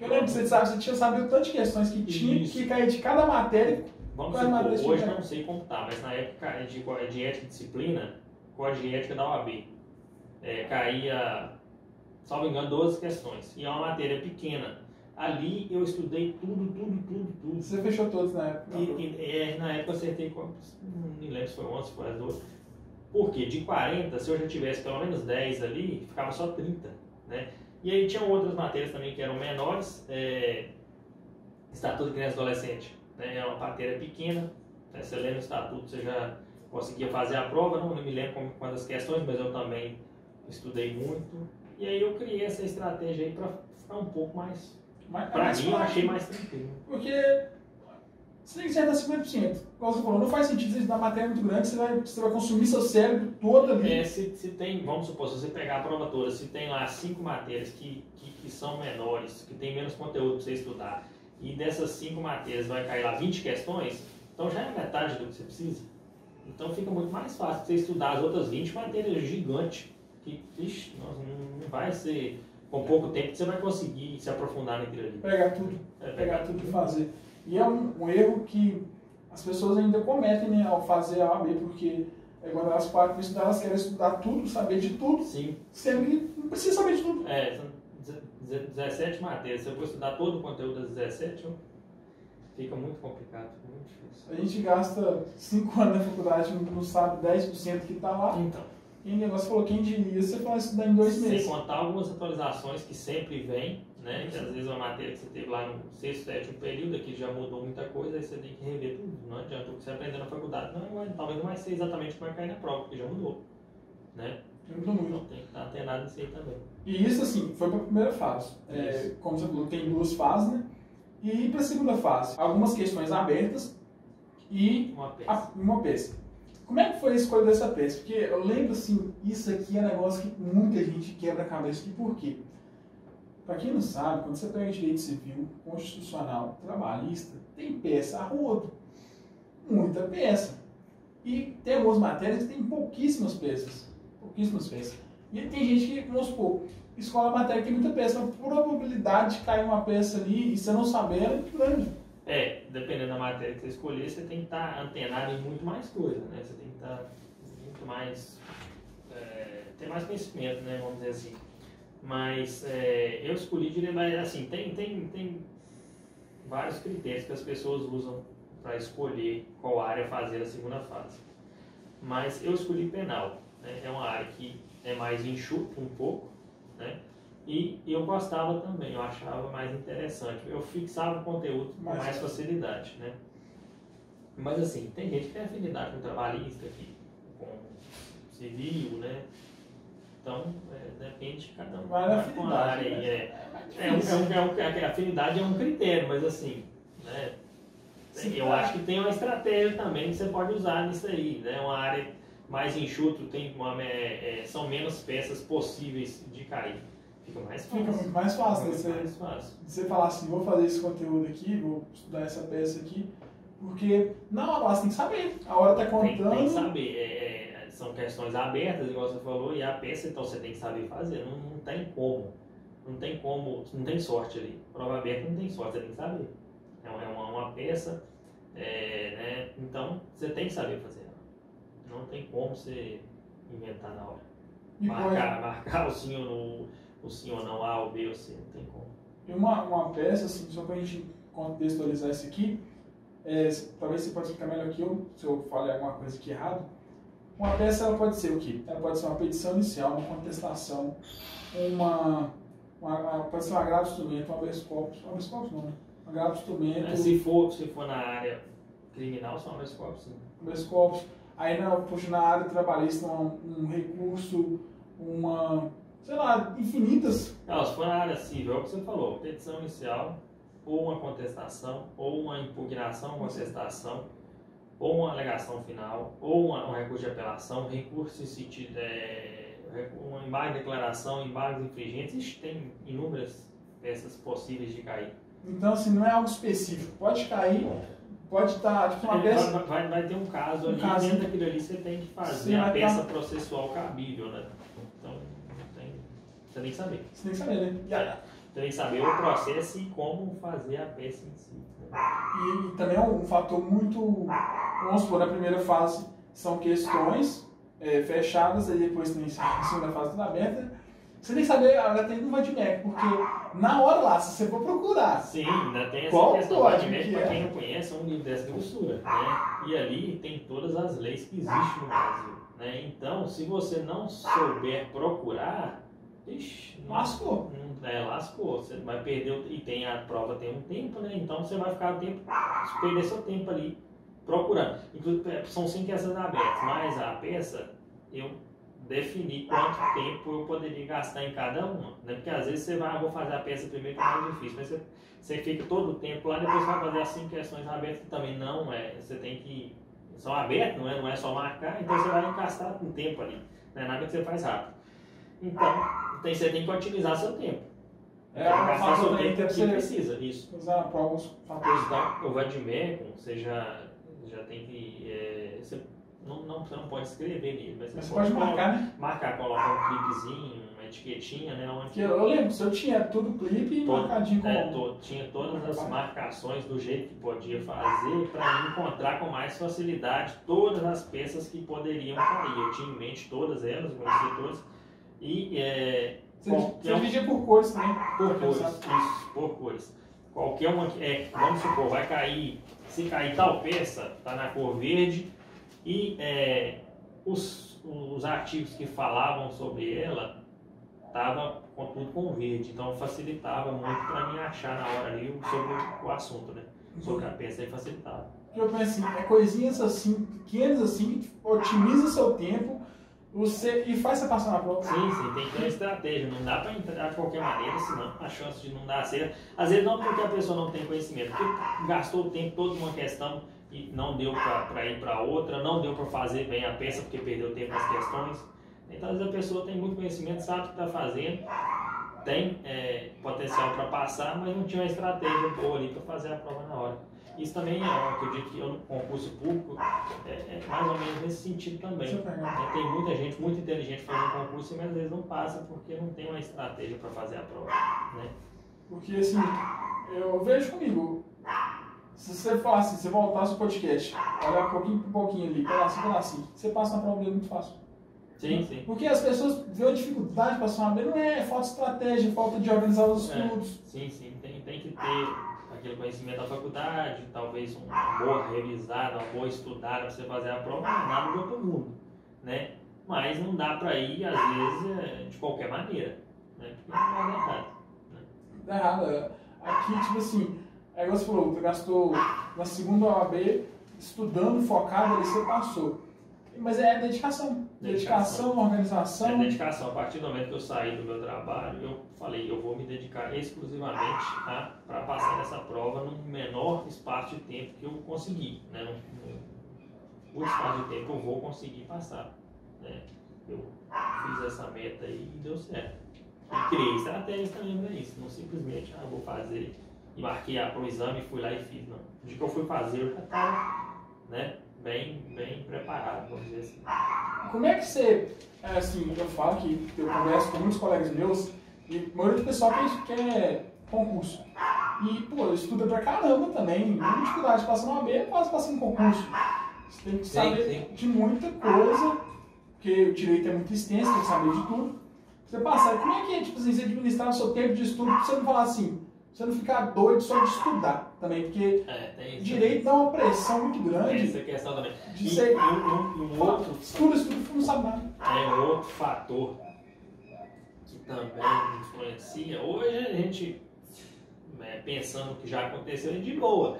Eu lembro que você, sabe, você tinha sabido tantas questões que tinha, isso. que caía de cada matéria. Vamos supor, matéria hoje eu não sei computar, mas na época de, de ética e disciplina, código de ética da O A B, é, caía, salvo engano, doze questões. E é uma matéria pequena. Ali eu estudei tudo, tudo, tudo, tudo. Você fechou todos na época? E, e, é, na época eu acertei, não lembro se foi onze, se foi as doze. Por quê? De quarenta, se eu já tivesse pelo menos dez ali, ficava só trinta, né? E aí tinham outras matérias também que eram menores, é, Estatuto de Criança e Adolescente, né, é uma matéria pequena, né, você lê no Estatuto, você já conseguia fazer a prova, não, não me lembro quantas questões, mas eu também estudei muito, e aí eu criei essa estratégia aí para ficar um pouco mais, mas, pra mim eu achei mais tranquilo. Porque você tem que acertar cinquenta por cento, como você falou, não faz sentido você estudar matéria muito grande, você vai, você vai consumir seu cérebro todo ali. É, se, se tem, vamos supor, se você pegar a prova toda, se tem lá cinco matérias que, que, que são menores, que tem menos conteúdo para você estudar, e dessas cinco matérias vai cair lá vinte questões, então já é metade do que você precisa. Então fica muito mais fácil você estudar as outras vinte matérias gigantes, que, ixi, não vai ser, com pouco tempo você vai conseguir se aprofundar naquilo ali. Pegar tudo, é, pegar, pegar tudo e fazer. E é um, um erro que as pessoas ainda cometem, né, ao fazer a O A B, porque quando elas param para estudar, elas querem estudar tudo, saber de tudo, sim. Sendo que não precisa saber de tudo. É, são dezessete matérias, se eu for estudar todo o conteúdo das dezessete, fica muito complicado, fica muito difícil. A gente gasta cinco anos na faculdade, não sabe dez por cento que está lá. Então. E o negócio falou, quem diria, você vai estudar em dois meses. Sem contar algumas atualizações que sempre vêm, né? Que às vezes uma matéria que você teve lá no sexto, sétimo período, que já mudou muita coisa, aí você tem que rever tudo. Não adianta o que você aprendeu na faculdade. Não, talvez não vai ser exatamente o que vai cair na prova, porque já mudou, né? Muito muito. Tem que estar atenado nisso aí também. E isso, assim, foi para a primeira fase. É, como você falou, tem duas fases, né? E para a segunda fase, algumas questões abertas e uma peça. A, uma peça. Como é que foi a escolha dessa peça? Porque eu lembro, assim, isso aqui é um negócio que muita gente quebra a cabeça. E por quê? Para quem não sabe, quando você pega direito civil, constitucional, trabalhista, tem peça a rodo. Muita peça. E tem algumas matérias que tem pouquíssimas peças. Pouquíssimas peças. E tem gente que, vamos supor, escola a matéria que tem muita peça, mas a probabilidade de cair uma peça ali e você não saber é muito grande. É, dependendo da matéria que você escolher, você tem que estar antenado em muito mais coisa, né? Você tem que estar muito mais... É, ter mais conhecimento, né? Vamos dizer assim. Mas é, eu escolhi direito, mas assim, tem, tem, tem vários critérios que as pessoas usam para escolher qual área fazer a segunda fase. Mas eu escolhi penal, né? É uma área que é mais enxuta um pouco, né? E eu gostava também, eu achava mais interessante. Eu fixava o conteúdo com mais facilidade, né? Mas assim, tem gente que tem afinidade com trabalhista, aqui, com civil, né? Então, é, depende de cada um. Vai com a área aí. É, é, é, um, é, um, é um, a afinidade é um critério, mas assim, né? Sim, eu acho que tem uma estratégia também que você pode usar nisso aí, né? Uma área mais enxuta, tem uma, é, é, são menos peças possíveis de cair. Fica mais fácil. Fica muito mais fácil, né? Você, mais fácil. Você falar assim, vou fazer esse conteúdo aqui, vou estudar essa peça aqui, porque na hora você tem que saber, a hora tá contando. Tem, tem que saber, é, é, são questões abertas, igual você falou, e a peça, então você tem que saber fazer, não, não tem como, não tem como, não tem sorte ali, prova aberta não tem sorte, você tem que saber. É uma, uma peça, é, né? Então você tem que saber fazer ela. Não tem como você inventar na hora. E marcar, é? marcar o sim ou não, o sim ou não, A ou B ou C, não tem como. E uma, uma peça, assim, só para a gente contextualizar isso aqui, é, talvez você pode explicar melhor que eu, se eu falar alguma coisa aqui errado. Uma peça ela pode ser o quê? Ela pode ser uma petição inicial, uma contestação, uma, uma pode ser um agravo de instrumento, um habeas corpus, um habeas corpus não, né? Instrumento. Se for, se for na área criminal, são habeas corpus. Habeas corpus. Aí na, puxa, na área trabalhista, um, um recurso, uma... sei lá, infinitas. Não, se for na área civil, é o que você falou, petição inicial, ou uma contestação, ou uma impugnação, contestação, ou uma alegação final, ou uma, um recurso de apelação, recurso em sentido... É, uma embargo de declaração, embargos infringentes, isso tem inúmeras peças possíveis de cair. Então, assim, não é algo específico. Pode cair, pode estar... Tipo, uma peça... vai, vai, vai ter um caso um ali, caso... dentro daquilo ali você tem que fazer a peça tá... processual cabível, né? Então, tem... você tem que saber. Você tem que saber, né? É. Você tem que saber o processo e como fazer a peça em si. E, e também é um fator muito... Vamos supor, na primeira fase são questões é, fechadas, e depois tem a segunda fase toda aberta. Você tem que saber, ainda tem um vadimec, porque na hora lá, se você for procurar... Sim, ainda tem essa qual questão vadimec, para quem não conhece, é um livro dessa grossura, né? E ali tem todas as leis que existem no Brasil, né? Então, se você não souber procurar, ixi, não, lascou. Não, é, lascou. Você vai perder, o, e tem a prova tem um tempo, né? Então você vai ficar tempo, perder seu tempo ali procurando. Inclusive, são cinco peças abertas, mas a peça, eu... definir quanto tempo eu poderia gastar em cada uma, né? Porque às vezes você vai, ah, vou fazer a peça primeiro que é mais difícil, mas você, você fica todo o tempo lá, depois vai fazer as cinco questões abertas que também não é, você tem que, são abertas, não é, não é só marcar, então você vai encastar um tempo ali, não é nada que você faz rápido. Então, tem, você tem que otimizar seu tempo. É, gastar seu tempo que você precisa, isso. Usar para alguns fatores. O vadimecum, você já, já tem que, é, você, Não, não, você não pode escrever nele, mas você, mas pode, pode marcar, né? Marcar, colocar um clipezinho, uma etiquetinha, né? Uma que eu, eu lembro, se eu tinha tudo clipe todo, marcadinho com... É, to, tinha todas as marcações do jeito que podia fazer para encontrar com mais facilidade todas as peças que poderiam cair. Eu tinha em mente todas elas, conheci todas. E, é, você qualquer... dividia por cores, né? Por cores, isso, por cores. Qualquer uma que... É, vamos supor, vai cair... Se cair tal peça, tá na cor verde... E é, os, os artigos que falavam sobre ela estavam com tudo com verde, então facilitava muito para mim achar na hora ali sobre o assunto, né? Sobre a peça, aí facilitava. Eu penso assim, é coisinhas assim, pequenas assim, que otimizam seu tempo Você, e faz você passar na prova. Sim, sim, tem que ter uma estratégia. Não dá para entrar de qualquer maneira, senão a chance de não dar certo. Às vezes não porque a pessoa não tem conhecimento, porque gastou o tempo todo numa questão e não deu para ir para outra, não deu para fazer bem a peça porque perdeu tempo nas questões. Então, às vezes a pessoa tem muito conhecimento, sabe o que está fazendo, tem é, potencial para passar, mas não tinha uma estratégia boa ali para fazer a prova na hora. Isso também é algo que eu digo que no concurso público é, é mais ou menos nesse sentido também. É, tem muita gente, muito inteligente fazendo concurso, mas às vezes não passa porque não tem uma estratégia para fazer a prova, né? Porque assim, eu vejo comigo, se você faz assim, você voltasse o podcast, olhar pouquinho por pouquinho ali, pedacinho, pedacinho, você passa na prova dele muito fácil. Sim, sim. Porque as pessoas veem dificuldade para passar uma B, não é falta de estratégia, falta de organizar os estudos. É, sim, sim, tem, tem que ter aquele conhecimento da faculdade, talvez uma boa revisada, uma boa estudada para você fazer a prova, não é nada de outro mundo, né? Mas não dá para ir, às vezes, de qualquer maneira, né? Porque não vai dar errado, né? Dá errado. Aqui, tipo assim, aí você falou, você gastou na segunda O A B estudando, focado, aí você passou. Mas é dedicação. Dedicação, dedicação, organização. É dedicação. A partir do momento que eu saí do meu trabalho, eu falei, eu vou me dedicar exclusivamente para passar nessa prova no menor espaço de tempo que eu conseguir, né? No, no, no espaço de tempo que eu vou conseguir passar, né? Eu fiz essa meta aí e deu certo. E criei estratégias também para isso. Não simplesmente, ah, eu vou fazer e marquei ah, para o exame e fui lá e fiz. Não. O dia que eu fui fazer, eu já estava, né? Bem, bem preparado, vamos dizer assim. Como é que você, assim, eu falo que eu converso com muitos colegas meus e a maioria do pessoal que quer concurso. E, pô, estuda pra caramba também, muita dificuldade, passa no A B, quase passa no concurso. Você tem que saber sim, sim. de muita coisa, porque o direito é muito extenso, você tem que saber de tudo. Você passar, como é que é, tipo assim, você administrar o seu tempo de estudo pra você não falar assim, você não ficar doido só de estudar também, porque é, tem direito dá uma pressão muito grande. Tem essa questão também. De e, ser... e um, um outro... Estuda, estuda, não sabe nada. É um outro fator que também influencia. Hoje a gente, né, pensando que já aconteceu, é de boa,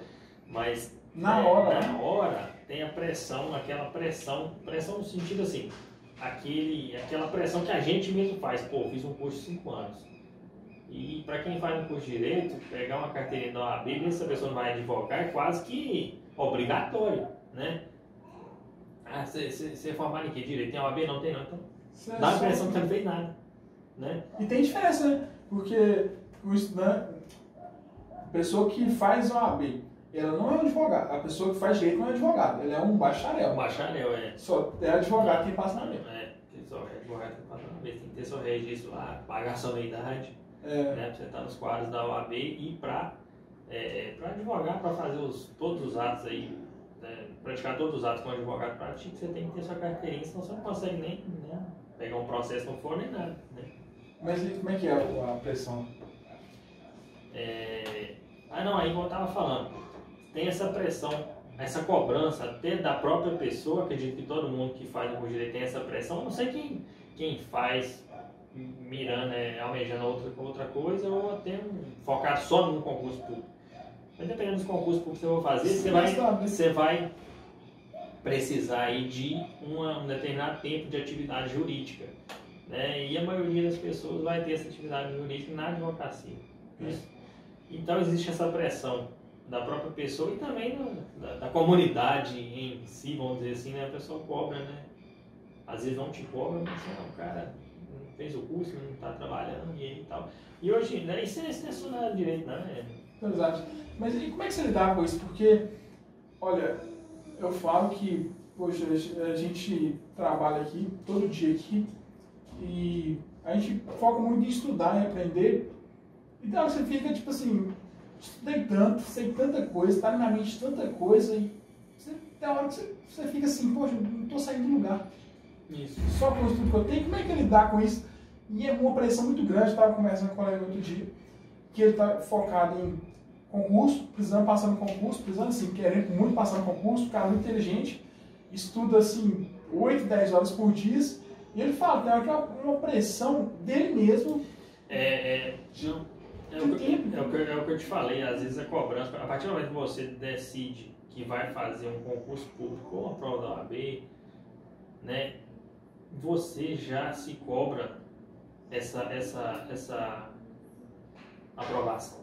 mas na, é, hora, na hora tem a pressão, aquela pressão, pressão no sentido assim, aquele, aquela pressão que a gente mesmo faz. Pô, fiz um curso de cinco anos. E para quem faz um curso de direito, pegar uma carteirinha da O A B, mesmo se a pessoa não vai advogar, é quase que obrigatório, né? Ah, você é formado em que? Direito? Tem O A B? Não tem não. Então, cê dá a impressão que você não fez nada, né? E tem diferença, né? Porque o estudante, a pessoa que faz O A B, ela não é um advogado. A pessoa que faz direito não é advogado. Ela é um bacharel. Um bacharel, é. Só é advogado quem passa na B. É, só é advogado quem passa na B. Tem que ter seu registro lá, pagar a solenidade. É. Né, você está nos quadros da O A B e para é, advogar, para fazer os, todos os atos aí, né, praticar todos os atos com o advogado prático, você tem que ter sua carteirinha, senão você não consegue nem, né, pegar um processo no foro nem nada, né? Mas e como é que é a, a pressão? É... Ah não, aí como eu estava falando, tem essa pressão, essa cobrança até da própria pessoa, acredito que todo mundo que faz o direito tem essa pressão, não sei quem, quem faz... mirando, é, almejando outra, outra coisa ou até um, focar só no concurso público. Mas dependendo dos concursos públicos que você vai fazer, você vai, você vai precisar aí de uma, um determinado tempo de atividade jurídica, né? E a maioria das pessoas vai ter essa atividade jurídica na advocacia. Né? Então existe essa pressão da própria pessoa e também da, da, da comunidade em si, vamos dizer assim, né? A pessoa cobra, né? Às vezes não te cobra, mas é um cara... fez o curso, não está trabalhando e tal. E hoje, né, isso é só direito, né? Exato. Mas e como é que você lidar com isso? Porque, olha, eu falo que, poxa, a gente trabalha aqui, todo dia aqui, e a gente foca muito em estudar e aprender. Então você fica, tipo assim, estudei tanto, sei tanta coisa, está na minha mente tanta coisa, e você, da hora que você, você fica assim, poxa, não estou saindo do lugar. Isso. Só com o estudo que eu tenho, como é que ele dá com isso? E é uma pressão muito grande. Eu estava conversando com um colega outro dia, que ele está focado em concurso, precisando passar no concurso, precisando assim, querendo muito passar no concurso, o cara é muito inteligente, estuda assim oito, dez horas por dia, e ele fala, tem uma, uma pressão dele mesmo. É, é, não, é, o, que, é, o, que, é o que eu te falei, às vezes a cobrança, a partir do momento que você decide que vai fazer um concurso público ou uma prova da O A B, né? você já se cobra essa, essa, essa aprovação,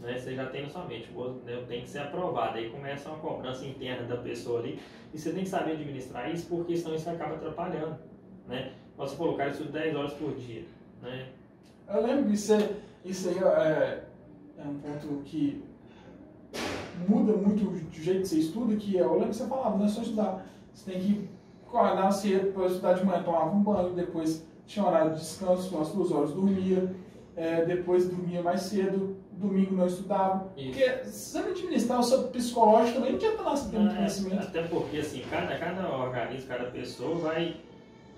né? Você já tem na sua mente, eu tenho que ser aprovado. Aí começa uma cobrança interna da pessoa ali, e você tem que saber administrar isso, porque senão isso acaba atrapalhando, né? Você colocar isso dez horas por dia, né? Eu lembro que isso, é, isso aí é, é um ponto que muda muito o jeito que você estuda, que é, eu lembro que você falava, não é só estudar, você tem que acordar cedo para estudar de manhã, tomava um banho, depois tinha horário de descanso, umas duas horas dormia, é, depois dormia mais cedo, domingo não estudava. Isso. Porque se você administrar o seu psicológico também não tinha para nascer muito conhecimento. Até porque assim, cada, cada organismo, cada pessoa vai,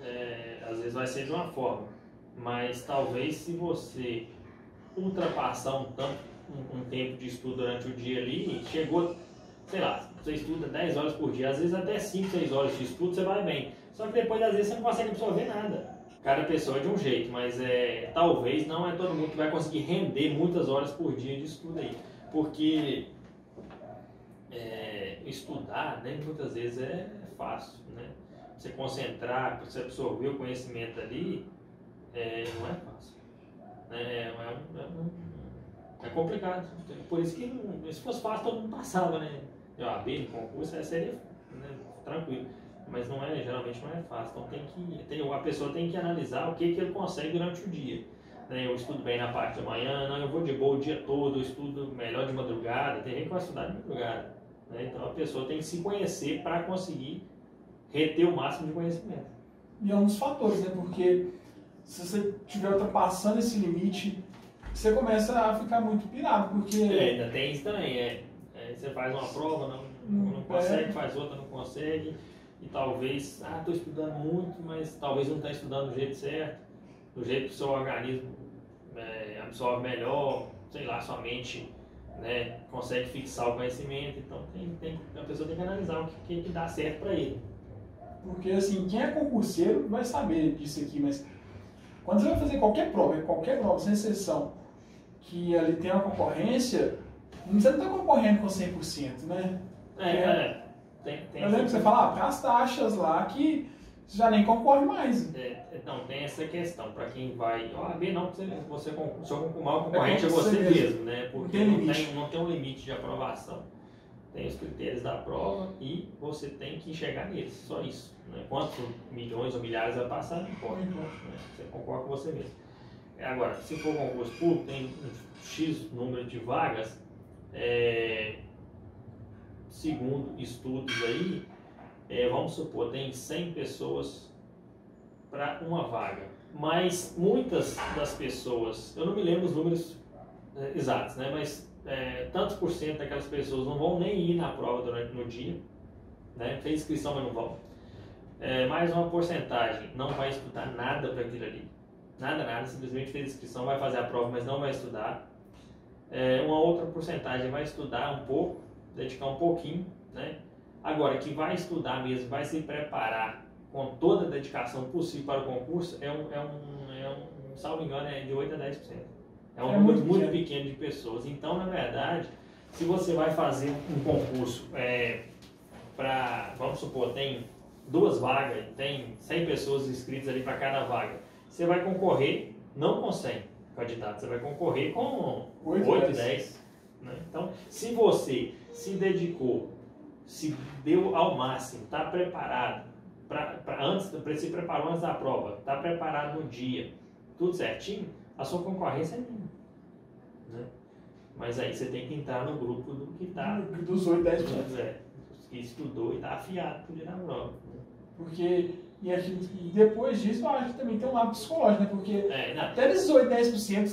é, às vezes vai ser de uma forma. Mas talvez se você ultrapassar um, tam, um, um tempo de estudo durante o dia ali, chegou, sei lá, você estuda dez horas por dia, às vezes até cinco, seis horas de estudo você vai bem. Só que depois às vezes você não consegue absorver nada. Cada pessoa é de um jeito, mas é, talvez não é todo mundo que vai conseguir render muitas horas por dia de estudo aí. Porque é, estudar, né, muitas vezes é fácil, né? Você concentrar, você absorver o conhecimento ali, É, não é fácil, é, é, é, é complicado, por isso que não, se fosse fácil todo mundo passava, né? Eu abri no concurso, aí seria, né, tranquilo, mas não é, geralmente não é fácil, então tem que, tem, a pessoa tem que analisar o que, que ele consegue durante o dia, né? Eu estudo bem na parte da manhã, não, eu vou de boa o dia todo, eu estudo melhor de madrugada, tem gente que vai estudar de madrugada, né? Então a pessoa tem que se conhecer para conseguir reter o máximo de conhecimento. E é um dos fatores, né? Porque se você estiver ultrapassando esse limite, você começa a ficar muito pirado, porque... É, ainda tem isso também, é. É, você faz uma prova, não, não, não consegue, é. Faz outra, não consegue, e talvez, ah, estou estudando muito, mas talvez não está estudando do jeito certo, do jeito que o seu organismo é, absorve melhor, sei lá, sua mente, né, consegue fixar o conhecimento, então tem, tem, a pessoa tem que analisar o que, que, que dá certo para ele. Porque, assim, quem é concurseiro vai saber disso aqui, mas... Quando você vai fazer qualquer prova, qualquer prova, sem exceção, que ali tem uma concorrência, você não está concorrendo com cem por cento, né? É, é. é. Tem, tem eu lembro que você fala, ah, as taxas lá que você já nem concorre mais. É, então, tem essa questão, para quem vai... Ah, bem, não, você, você, você o maior concorrente é você mesmo, mesmo, né? Porque tem não, tem, não tem um limite de aprovação. Tem os critérios da prova e você tem que chegar neles, só isso, né? Quantos milhões ou milhares vai passar, não importa, né? Você concorda com você mesmo. Agora, se for concurso público, tem um X número de vagas, é, segundo estudos aí, é, vamos supor, tem cem pessoas para uma vaga, mas muitas das pessoas, eu não me lembro os números exatos, né? Mas É, tantos por cento daquelas pessoas não vão nem ir na prova durante no dia, né? Fez inscrição, mas não vão. É, mais uma porcentagem não vai estudar nada para aquilo ali. Nada, nada. Simplesmente fez inscrição, vai fazer a prova, mas não vai estudar. É, uma outra porcentagem vai estudar um pouco, dedicar um pouquinho, né? Agora, que vai estudar mesmo, vai se preparar com toda a dedicação possível para o concurso, é um, é um, é um salvo engano, é de oito a dez por cento. É um número muito pequeno de pessoas. Então, na verdade, se você vai fazer um concurso é, para, vamos supor, tem duas vagas, tem cem pessoas inscritas ali para cada vaga, você vai concorrer não com cem candidatos, você vai concorrer com oito, dez. Né? Então, se você se dedicou, se deu ao máximo, está preparado, pra, pra antes, pra, se preparou antes da prova, está preparado no dia, tudo certinho, a sua concorrência é mínima, né? Mas aí você tem que entrar no grupo do que está... Dos oito, dez anos. É, que estudou e está afiado por ir na prova. Porque, e, a gente, e depois disso, eu acho que também tem um lado psicológico, né? Porque é, não, até esses oito, dez por cento,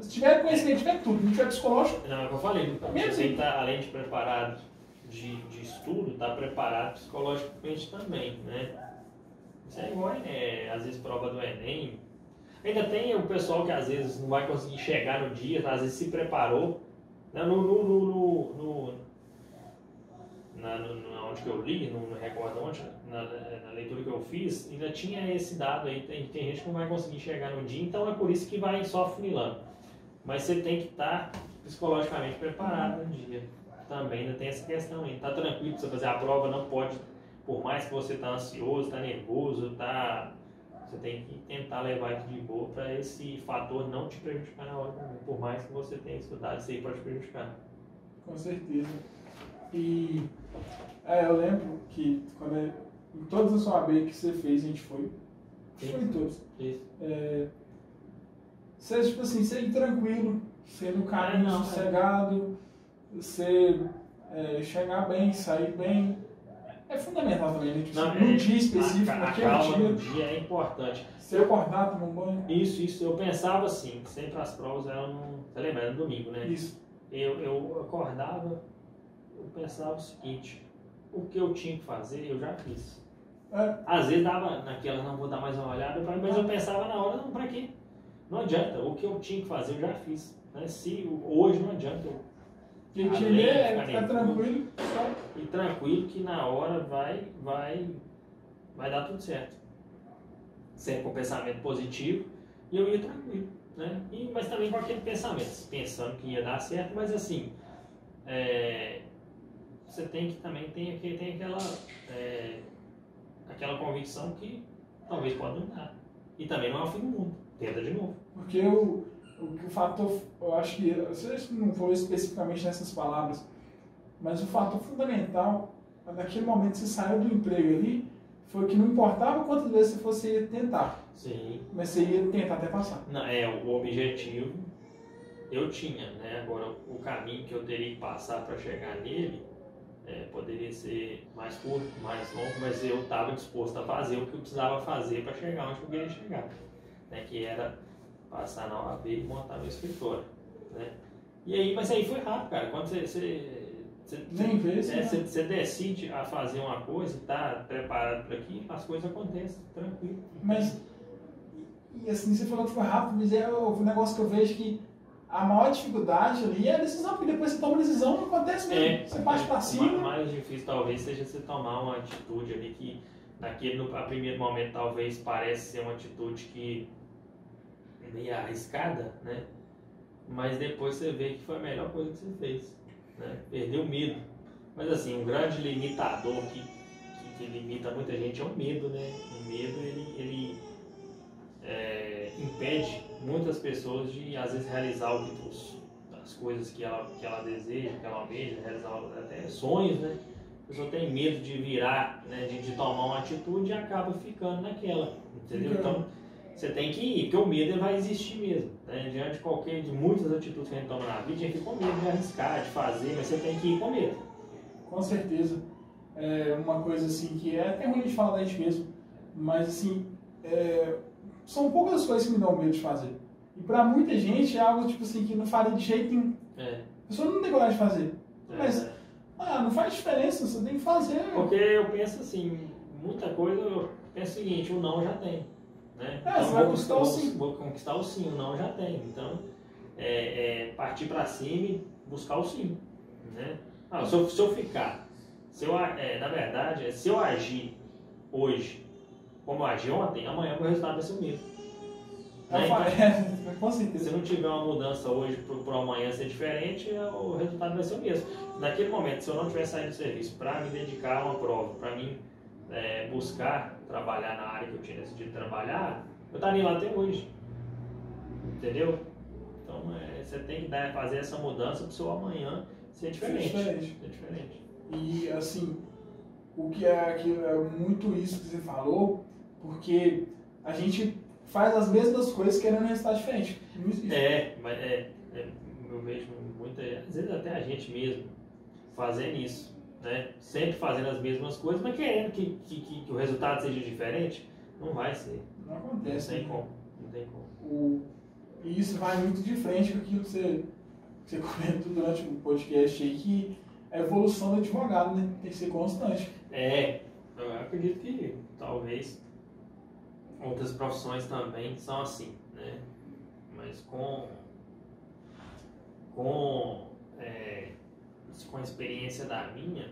se tiver conhecimento, tiver tudo, não tiver psicológico... Não, é o que eu falei, então, você tem que estar, além de preparado de, de estudo, está preparado psicologicamente também, né? Isso é igual, é, às vezes, prova do Enem... Ainda tem o pessoal que às vezes não vai conseguir chegar no dia, tá? Às vezes se preparou, né? no, no, no, no, no, na, no, onde que eu li, não me recordo onde, na, na leitura que eu fiz, ainda tinha esse dado aí, tem, tem gente que não vai conseguir chegar no dia, então é por isso que vai só funilando. Mas você tem que estar tá psicologicamente preparado no dia, também ainda tem essa questão aí, tá tranquilo, você fazer a prova, não pode, por mais que você tá ansioso, tá nervoso, tá... Você tem que tentar levar isso de boa para esse fator não te prejudicar na hora também. Por mais que você tenha estudado, isso aí pode te prejudicar. Com certeza. E é, eu lembro que quando é, em todas as O A B que você fez, a gente foi. Isso. Foi em todas. Isso. É, você, tipo assim, ser tranquilo, ser no caminho ah, sossegado, você é, chegar bem, sair bem. É fundamental também, né? Tipo, não, num é, dia específico, a, a naquele calma dia. No dia é importante. Se eu acordar, tomar um banho. Isso, isso. Eu pensava assim, que sempre as provas eram no... Você lembra? Era no domingo, né? Isso. Eu, eu acordava, eu pensava o seguinte, o que eu tinha que fazer, eu já fiz. É. Às vezes dava naquela, não vou dar mais uma olhada, mas eu pensava na hora, não, pra quê? Não adianta, o que eu tinha que fazer, eu já fiz. Né? Se hoje não adianta, eu... A gente lê, é, fica tranquilo. E tranquilo que na hora vai, vai, vai dar tudo certo. Sempre com o pensamento positivo. E eu ia tranquilo, né? E, mas também com aquele pensamento, pensando que ia dar certo, mas assim, é, você tem que também tem, tem aquela, é, aquela convicção que talvez pode não dar. E também não é o fim do mundo. Tenta de novo. Porque eu... O fator, eu acho que, eu não vou especificamente nessas palavras, mas o fator fundamental, naquele momento que você saiu do emprego ali, foi que não importava quantas vezes você ia tentar. Sim. Mas você ia tentar até passar. Não, é, o objetivo eu tinha, né? Agora, o caminho que eu teria que passar para chegar nele é, poderia ser mais curto, mais longo, mas eu estava disposto a fazer o que eu precisava fazer para chegar onde eu queria chegar. Né? Que era... passar na O A B e montar meu escritório, né? E aí, mas aí foi rápido, cara. Quando você você, você, Nem você, vez, né? você, você decide a fazer uma coisa e tá preparado para aquilo, as coisas acontecem, tranquilo. Mas, e assim, você falou que foi rápido, mas é o negócio que eu vejo que a maior dificuldade ali é a decisão, porque depois você toma uma decisão e não acontece mesmo. É, você parte para cima. O mais difícil talvez seja você tomar uma atitude ali que, naquele, no a primeiro momento, talvez parece ser uma atitude que meio arriscada, né? Mas depois você vê que foi a melhor coisa que você fez, né? Perdeu o medo. Mas assim, um grande limitador que, que, que limita muita gente é o medo, né? O medo, ele, ele é, impede muitas pessoas de, às vezes, realizar o que os, as coisas que ela, que ela deseja, que ela almeja, realizar até sonhos, né? A pessoa tem medo de virar, né? de, de tomar uma atitude e acaba ficando naquela, entendeu? Então, você tem que ir, porque o medo ele vai existir mesmo. Né? Diante de qualquer, de muitas atitudes que a gente toma na vida, a gente fica com medo de arriscar, de fazer, mas você tem que ir com medo. Com certeza. É uma coisa assim que é até ruim de falar da gente mesmo, mas assim, é, são poucas coisas que me dão medo de fazer. E pra muita gente é algo tipo assim que não faria de jeito nenhum. É. A pessoa não tem coragem de fazer. É. Mas, ah, não faz diferença, você tem que fazer. Porque eu penso assim, muita coisa, eu penso o seguinte, o não já tem. Né? É, então, você vai buscar o sim. Vou conquistar o sim, o não já tem. Então, é, é partir para cima e buscar o sim. Né? Ah, se, eu, se eu ficar, se eu, é, na verdade, é, se eu agir hoje como eu agi ontem, amanhã o meu resultado vai ser o mesmo. Né? Então, com certeza. Se não tiver uma mudança hoje para amanhã ser diferente, o resultado vai ser o mesmo. Naquele momento, se eu não tiver saído do serviço para me dedicar a uma prova, para mim é, buscar trabalhar na área que eu tinha decidido trabalhar, eu estaria lá até hoje. Entendeu? Então é, você tem que dar, fazer essa mudança para o seu amanhã ser diferente. Ser diferente. Ser diferente. E assim, o que é, que é muito isso que você falou, porque a gente faz as mesmas coisas querendo um resultado diferente. Não existe. É, mas é, é, eu vejo muita, às vezes até a gente mesmo fazendo isso. Né? Sempre fazendo as mesmas coisas, mas querendo que, que, que, que o resultado seja diferente, não vai ser. Não acontece. Não tem como. Não tem como. O, e isso vai muito de frente com aquilo que você, que você comentou durante o podcast aí, que a evolução do advogado, né? Tem que ser constante. É, eu acredito que talvez outras profissões também são assim, né? Mas com... com... É, com a experiência da minha,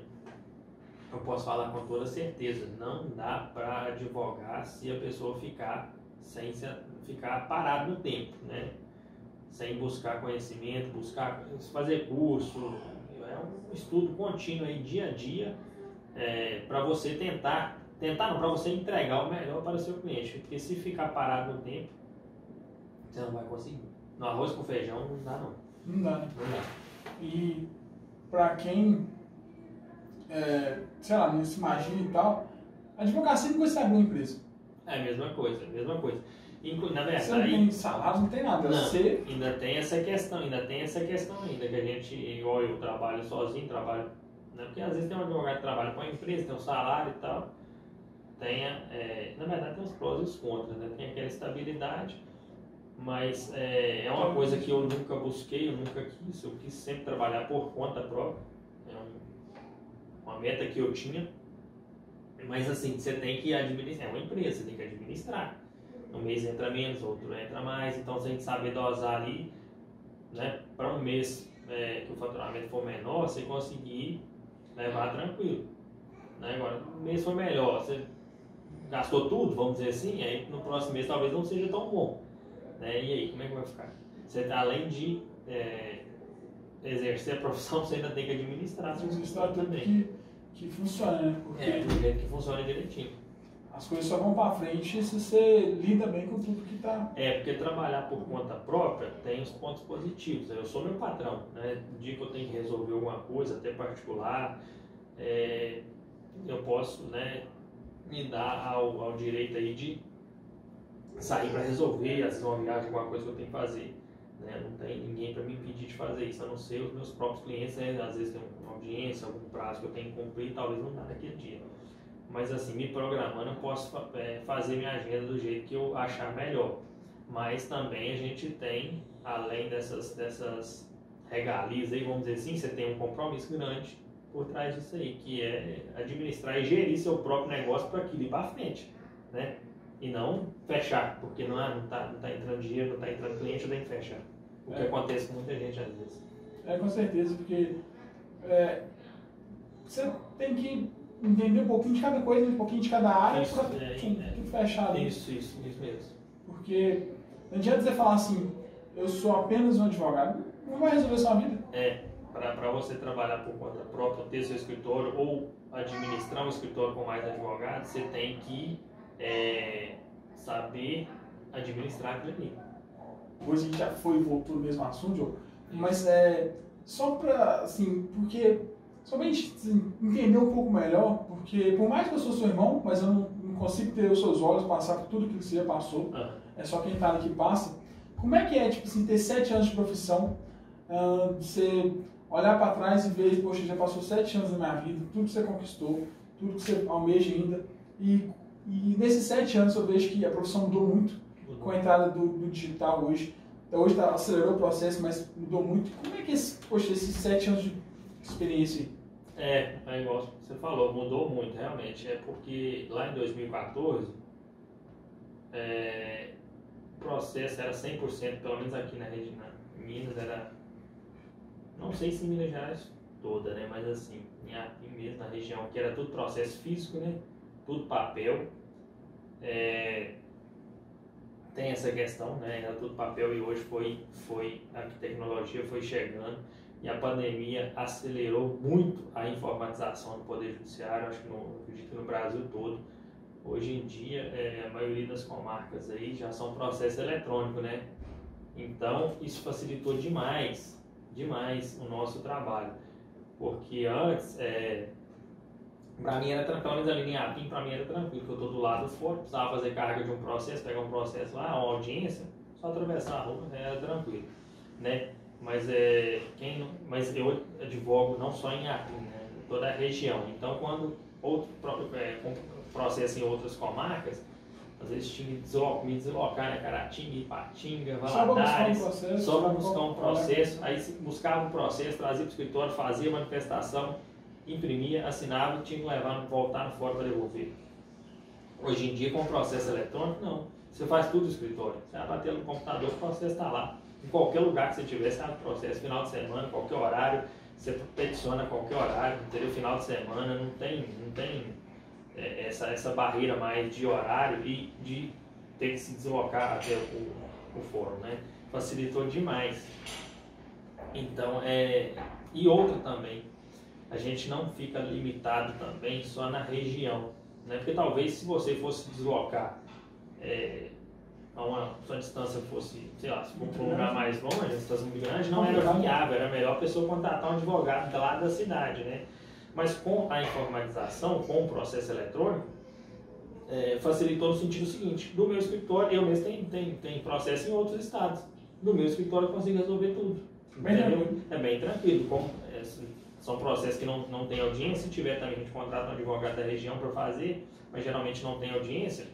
eu posso falar com toda certeza, não dá para advogar se a pessoa ficar, sem, ficar parada no tempo, né? Sem buscar conhecimento, buscar fazer curso, é um estudo contínuo aí, dia a dia, é, para você tentar Tentar não, para você entregar o melhor para o seu cliente, porque se ficar parado no tempo, você não vai conseguir. No arroz com feijão não dá não. Não dá. Não dá. E para quem, é, sei lá, não se imagina e tal, a advocacia não consegue abrir uma empresa. É a mesma coisa, a mesma coisa. Na verdade, você não tem salário, não tem nada. Não, você... Ainda tem essa questão, ainda tem essa questão ainda, que a gente, igual eu trabalho sozinho, trabalho, né? Porque às vezes tem um advogado que trabalha com a empresa, tem um salário e tal, tem, é, na verdade tem os prós e os contras, né? Tem aquela estabilidade, mas é, é uma coisa que eu nunca busquei, eu nunca quis, eu quis sempre trabalhar por conta própria, é um, uma meta que eu tinha, mas assim, você tem que administrar, é uma empresa, você tem que administrar. Um mês entra menos, outro entra mais, então se a gente saber dosar ali, né, para um mês é, que o faturamento for menor, você conseguir levar tranquilo. Né? Agora, um mês foi melhor, você gastou tudo, vamos dizer assim, aí no próximo mês talvez não seja tão bom. Né? E aí, como é que vai ficar? Você, além de é, exercer a profissão, você ainda tem que administrar. Administrar tudo que, que funciona, né? Porque... É, do jeito que funciona direitinho. As coisas só vão para frente se você lida bem com tudo que está... É, porque trabalhar por conta própria tem os pontos positivos. Eu sou meu patrão, né? No dia que eu tenho que resolver alguma coisa, até particular, é, eu posso, né, me dar ao, ao direito aí de sair para resolver, às vezes uma viagem, alguma coisa que eu tenho que fazer. Né? Não tem ninguém para me impedir de fazer isso, a não ser os meus próprios clientes, né? Às vezes tem uma audiência, algum prazo que eu tenho que cumprir, talvez não dá naquele dia. Mas assim, me programando, eu posso é, fazer minha agenda do jeito que eu achar melhor. Mas também a gente tem, além dessas, dessas regalias aí, vamos dizer assim, você tem um compromisso grande por trás disso aí, que é administrar e gerir seu próprio negócio para aquilo ir para frente, né? E não fechar, porque não está não tá entrando dinheiro, não está entrando cliente, eu tenho que fechar. O que é, acontece com muita gente às vezes. É, com certeza, porque é, você tem que... entender um pouquinho de cada coisa, um pouquinho de cada área, para tudo fechado. Isso, isso, isso mesmo. Porque não adianta você falar assim, eu sou apenas um advogado, não vai resolver sua vida. É, para você trabalhar por conta própria, ter seu escritório ou administrar um escritório com mais advogados, você tem que é, saber administrar aquilo ali. Hoje a gente já foi e voltou no mesmo assunto, João, mas é só para, assim, porque... Só pra gente entender um pouco melhor, porque por mais que eu sou seu irmão, mas eu não, não consigo ter os seus olhos passar por tudo que você já passou, ah. É só quem tá aqui que passa. Como é que é, tipo assim, ter sete anos de profissão, uh, você olhar para trás e ver, poxa, já passou sete anos da minha vida, tudo que você conquistou, tudo que você almeja ainda, e, e nesses sete anos eu vejo que a profissão mudou muito uhum. com a entrada do, do digital hoje. Então, hoje tá, acelerou o processo, mas mudou muito. Como é que esse, poxa, esses sete anos de experiência aí? É, é igual você falou, mudou muito, realmente. É porque lá em dois mil e quatorze, é, o processo era cem por cento, pelo menos aqui na região, em Minas era, não sei se em Minas Gerais toda, né, mas assim, em Hapim mesmo, na região, que era tudo processo físico, né, tudo papel. É, tem essa questão, né, era tudo papel e hoje foi, foi a tecnologia foi chegando. E a pandemia acelerou muito a informatização do Poder Judiciário, acho que no, acredito que no Brasil todo. Hoje em dia, é, a maioria das comarcas aí já são processo eletrônico, né? Então, isso facilitou demais, demais o nosso trabalho. Porque antes, é, para mim era tranquilo, mas a linha Hapim para mim era tranquilo, porque eu estou do lado fora, precisava fazer carga de um processo, pegar um processo lá, uma audiência, só atravessar a rua, era tranquilo, né? Mas, é, quem, mas eu advogo não só em Hapim, né, em toda a região. Então, quando outro é, processo em outras comarcas, às vezes tinha que deslocar, me deslocar, né, Caratinga, Ipatinga, Valadares, só para buscar um processo. Aí buscava um processo, trazia para o escritório, fazia manifestação, imprimia, assinava e tinha que levar, voltar no fórum para devolver. Hoje em dia, com o processo eletrônico, não. Você faz tudo no escritório. Você vai bater no computador, o processo está lá. Em qualquer lugar que você tiver, você abre processo, final de semana, qualquer horário, você peticiona a qualquer horário, entendeu? Final de semana, não tem, não tem é, essa, essa barreira mais de horário e de ter que se deslocar até o, o fórum, né? Facilitou demais. Então, é... E outra também, a gente não fica limitado também só na região, né? Porque talvez se você fosse deslocar é, a uma, uma distância fosse, sei lá, se for um lugar mais longe, uma distância muito grande, não era viável, era melhor a pessoa contratar um advogado lá da cidade, né? Mas com a informatização, com o processo eletrônico, é, facilitou no sentido seguinte: do meu escritório, eu mesmo tenho, tenho, tenho processo em outros estados, do meu escritório eu consigo resolver tudo. Bem tranquilo. É bem tranquilo. Como, é, são processos que não, não tem audiência, se tiver também a gente contrata um advogado da região para fazer, mas geralmente não tem audiência.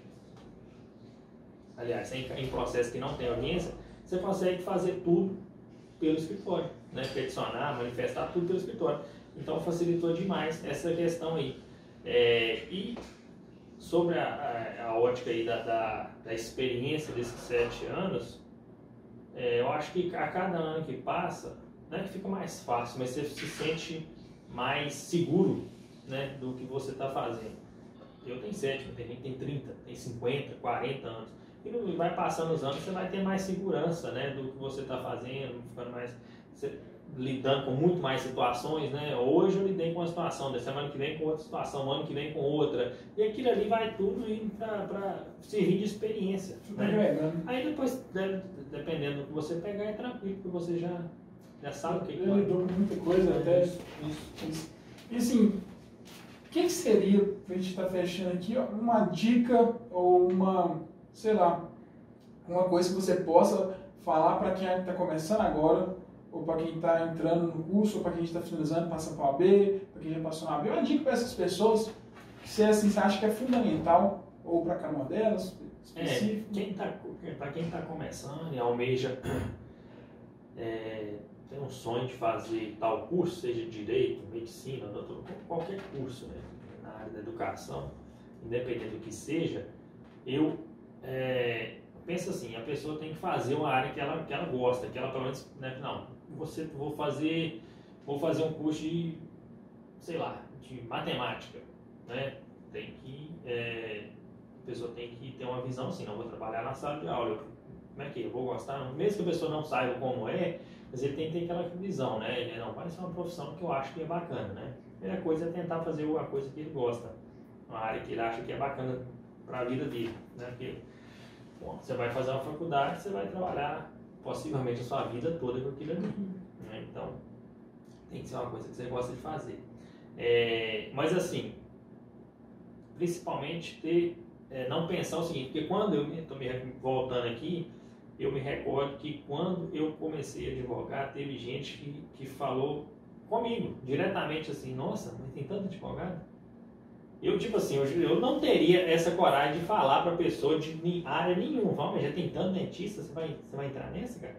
Aliás, em, em processos que não tem audiência, você consegue fazer tudo pelo escritório, né? Peticionar, manifestar tudo pelo escritório. Então facilitou demais essa questão aí. É, e sobre a, a, a ótica aí da, da, da experiência desses sete anos, é, eu acho que a cada ano que passa, não é que fica mais fácil, mas você se sente mais seguro, né, do que você está fazendo. Eu tenho sete, tem gente que tem trinta, tem cinquenta, quarenta anos. E vai passando os anos, você vai ter mais segurança, né, do que você está fazendo, ficando mais, você, lidando com muito mais situações, né? Hoje eu lidei com uma situação, da semana que vem com outra situação, ano que vem com outra. E aquilo ali vai tudo indo para servir de experiência. Né? Aí depois, dependendo do que você pegar, é tranquilo, porque você já, já sabe o que é. Eu lidou com muita coisa até isso. isso. E assim, o que seria, a gente está fechando aqui, uma dica ou uma, sei lá, uma coisa que você possa falar para quem está começando agora, ou para quem está entrando no curso, ou para quem está finalizando, passa para o A B, para quem já passou na A B. Uma dica para essas pessoas que você, assim, você acha que é fundamental, ou para cada uma delas, específico. É, quem tá, para quem está começando e almeja é, tem um sonho de fazer tal curso, seja direito, medicina, doutor, qualquer curso, né, na área da educação, independente do que seja, eu... É, pensa assim, a pessoa tem que fazer uma área que ela, que ela gosta, que ela pelo menos, né, não, você, vou fazer, vou fazer um curso de, sei lá, de matemática, né, tem que, é, a pessoa tem que ter uma visão assim, não, vou trabalhar na sala de aula, como é que eu vou gostar, mesmo que a pessoa não saiba como é, mas ele tem que ter aquela visão, né, ele, não, vai ser uma profissão que eu acho que é bacana, né, a primeira coisa é tentar fazer uma coisa que ele gosta, uma área que ele acha que é bacana para a vida dele, né, porque, bom, você vai fazer uma faculdade, você vai trabalhar possivelmente a sua vida toda com aquilo ali, né? Então, tem que ser uma coisa que você gosta de fazer. É, mas assim, principalmente ter, é, não pensar o seguinte, porque quando eu estou me voltando aqui, eu me recordo que quando eu comecei a advogar, teve gente que, que falou comigo, diretamente assim, nossa, mas tem tanto advogado? Eu, tipo assim, eu, eu não teria essa coragem de falar para pessoa de área nenhuma. Vamos, já tem tanto dentista, você vai, você vai entrar nessa, cara?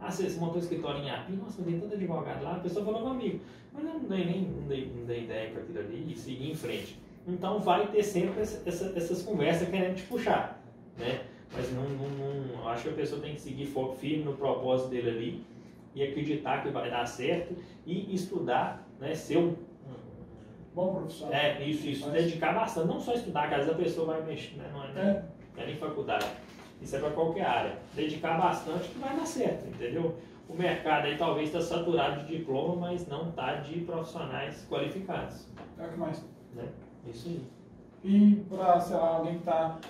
Ah, você montou um escritório em Hapim, nossa, tem tanto advogado lá. A pessoa falou comigo. Mas eu não dei, nem, não dei, não dei ideia para aquilo ali e seguir em frente. Então, vai ter sempre essa, essa, essas conversas querendo te puxar, né? Mas não, não, não, eu acho que a pessoa tem que seguir foco firme no propósito dele ali e acreditar que vai dar certo e estudar, né, seu... Bom profissional. É, isso, isso. Mas... dedicar bastante. Não só estudar, que às vezes a pessoa vai mexer, né? Não é nem, é. Não é nem faculdade. Isso é para qualquer área. Dedicar bastante que vai dar certo, entendeu? O mercado aí talvez está saturado de diploma, mas não está de profissionais qualificados. É o que mais? Né? Isso aí. E para, sei lá, alguém que está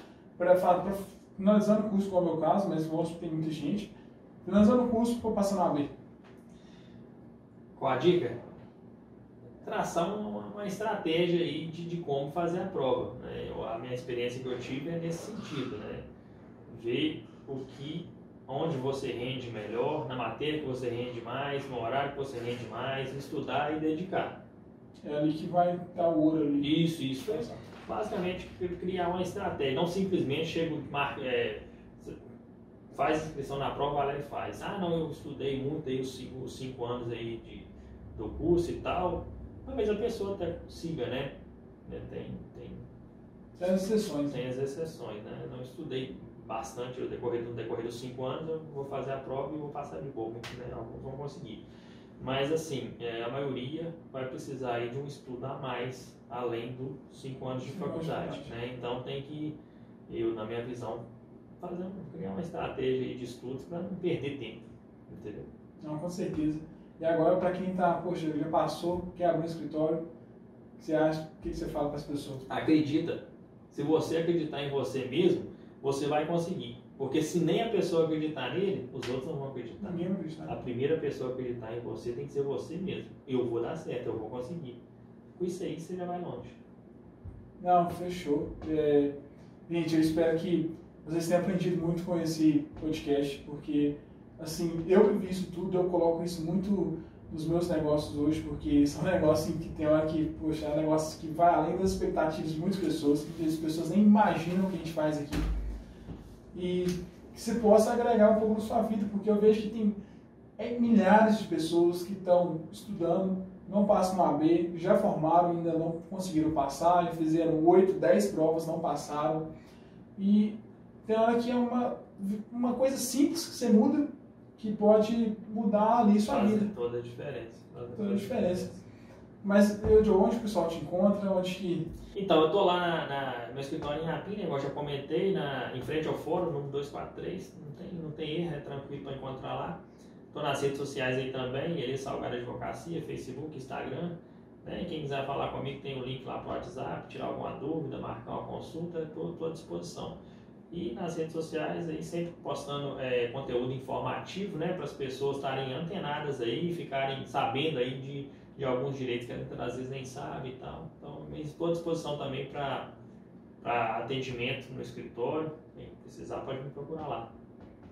finalizando o curso, como é o meu caso, mas eu acho que tem muita gente, finalizando o curso, para passar na A B. Qual a dica? Traçar uma, uma estratégia aí de, de como fazer a prova, né? Eu, a minha experiência que eu tive é nesse sentido, né? Ver o que, onde você rende melhor, na matéria que você rende mais, no horário que você rende mais, estudar e dedicar. É ali que vai dar o ouro ali. Isso, isso. É basicamente criar uma estratégia, não simplesmente chega, marca, é, faz inscrição na prova, vai lá e faz. Ah, não, eu estudei muito aí os cinco, os cinco anos aí de, do curso e tal. Talvez a pessoa até consiga, né? Tem, tem, tem as exceções. Tem as exceções, né? Eu não estudei bastante no decorrer, no decorrer dos cinco anos, eu vou fazer a prova e vou passar de bobo, né? Alguns vão conseguir. Mas, assim, é, a maioria vai precisar aí de um estudo a mais, além dos cinco anos de faculdade, né? Então, tem que, eu, na minha visão, fazer, criar uma estratégia aí de estudos para não perder tempo, entendeu? Não, com certeza. E agora, para quem está, poxa, já passou, quer abrir um escritório, Você acha, o que você fala para as pessoas? Acredita. Se você acreditar em você mesmo, você vai conseguir. Porque se nem a pessoa acreditar nele, os outros não vão acreditar. Ninguém vai acreditar. A primeira pessoa a acreditar em você tem que ser você mesmo. Eu vou dar certo, eu vou conseguir. Com isso aí você já vai longe. Não, fechou. É... Gente, eu espero que vocês tenham aprendido muito com esse podcast, porque, assim, eu vivi isso tudo, eu coloco isso muito nos meus negócios hoje, porque são negócios que tem hora que, poxa, negócios que vai além das expectativas de muitas pessoas, que as pessoas nem imaginam o que a gente faz aqui. E que você possa agregar um pouco na sua vida, porque eu vejo que tem é, milhares de pessoas que estão estudando, não passam no A B, já formaram, ainda não conseguiram passar, já fizeram oito, dez provas, não passaram. E tem hora que é uma, uma coisa simples que você muda, que pode mudar ali sua Faz vida. Toda a diferença. Toda, toda a diferença. diferença. Mas eu, de onde o pessoal te encontra? Onde que... Então, eu estou lá na, na, no meu escritório em Hapim, igual já comentei, na, em frente ao fórum, número dois quatro três, não tem, não tem erro, é tranquilo para encontrar lá. Estou nas redes sociais aí também, Elias Salgado Advocacia, Facebook, Instagram. Né? Quem quiser falar comigo tem um link lá para o WhatsApp, tirar alguma dúvida, marcar uma consulta, estou à disposição. E nas redes sociais aí sempre postando é, conteúdo informativo, né, para as pessoas estarem antenadas aí, ficarem sabendo aí de, de alguns direitos que muitas das vezes nem sabem e tal. Então, estou à disposição também para atendimento no escritório. Quem precisar pode me procurar lá.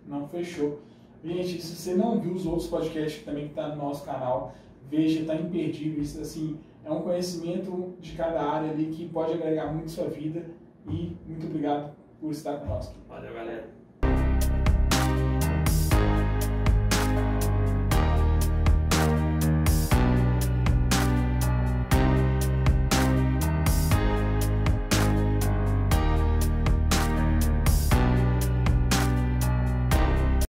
Não, fechou. Gente, se você não viu os outros podcasts também que está no nosso canal, veja, está imperdível. Isso, assim, é um conhecimento de cada área ali que pode agregar muito à sua vida. E muito obrigado por estar conosco. Valeu, galera.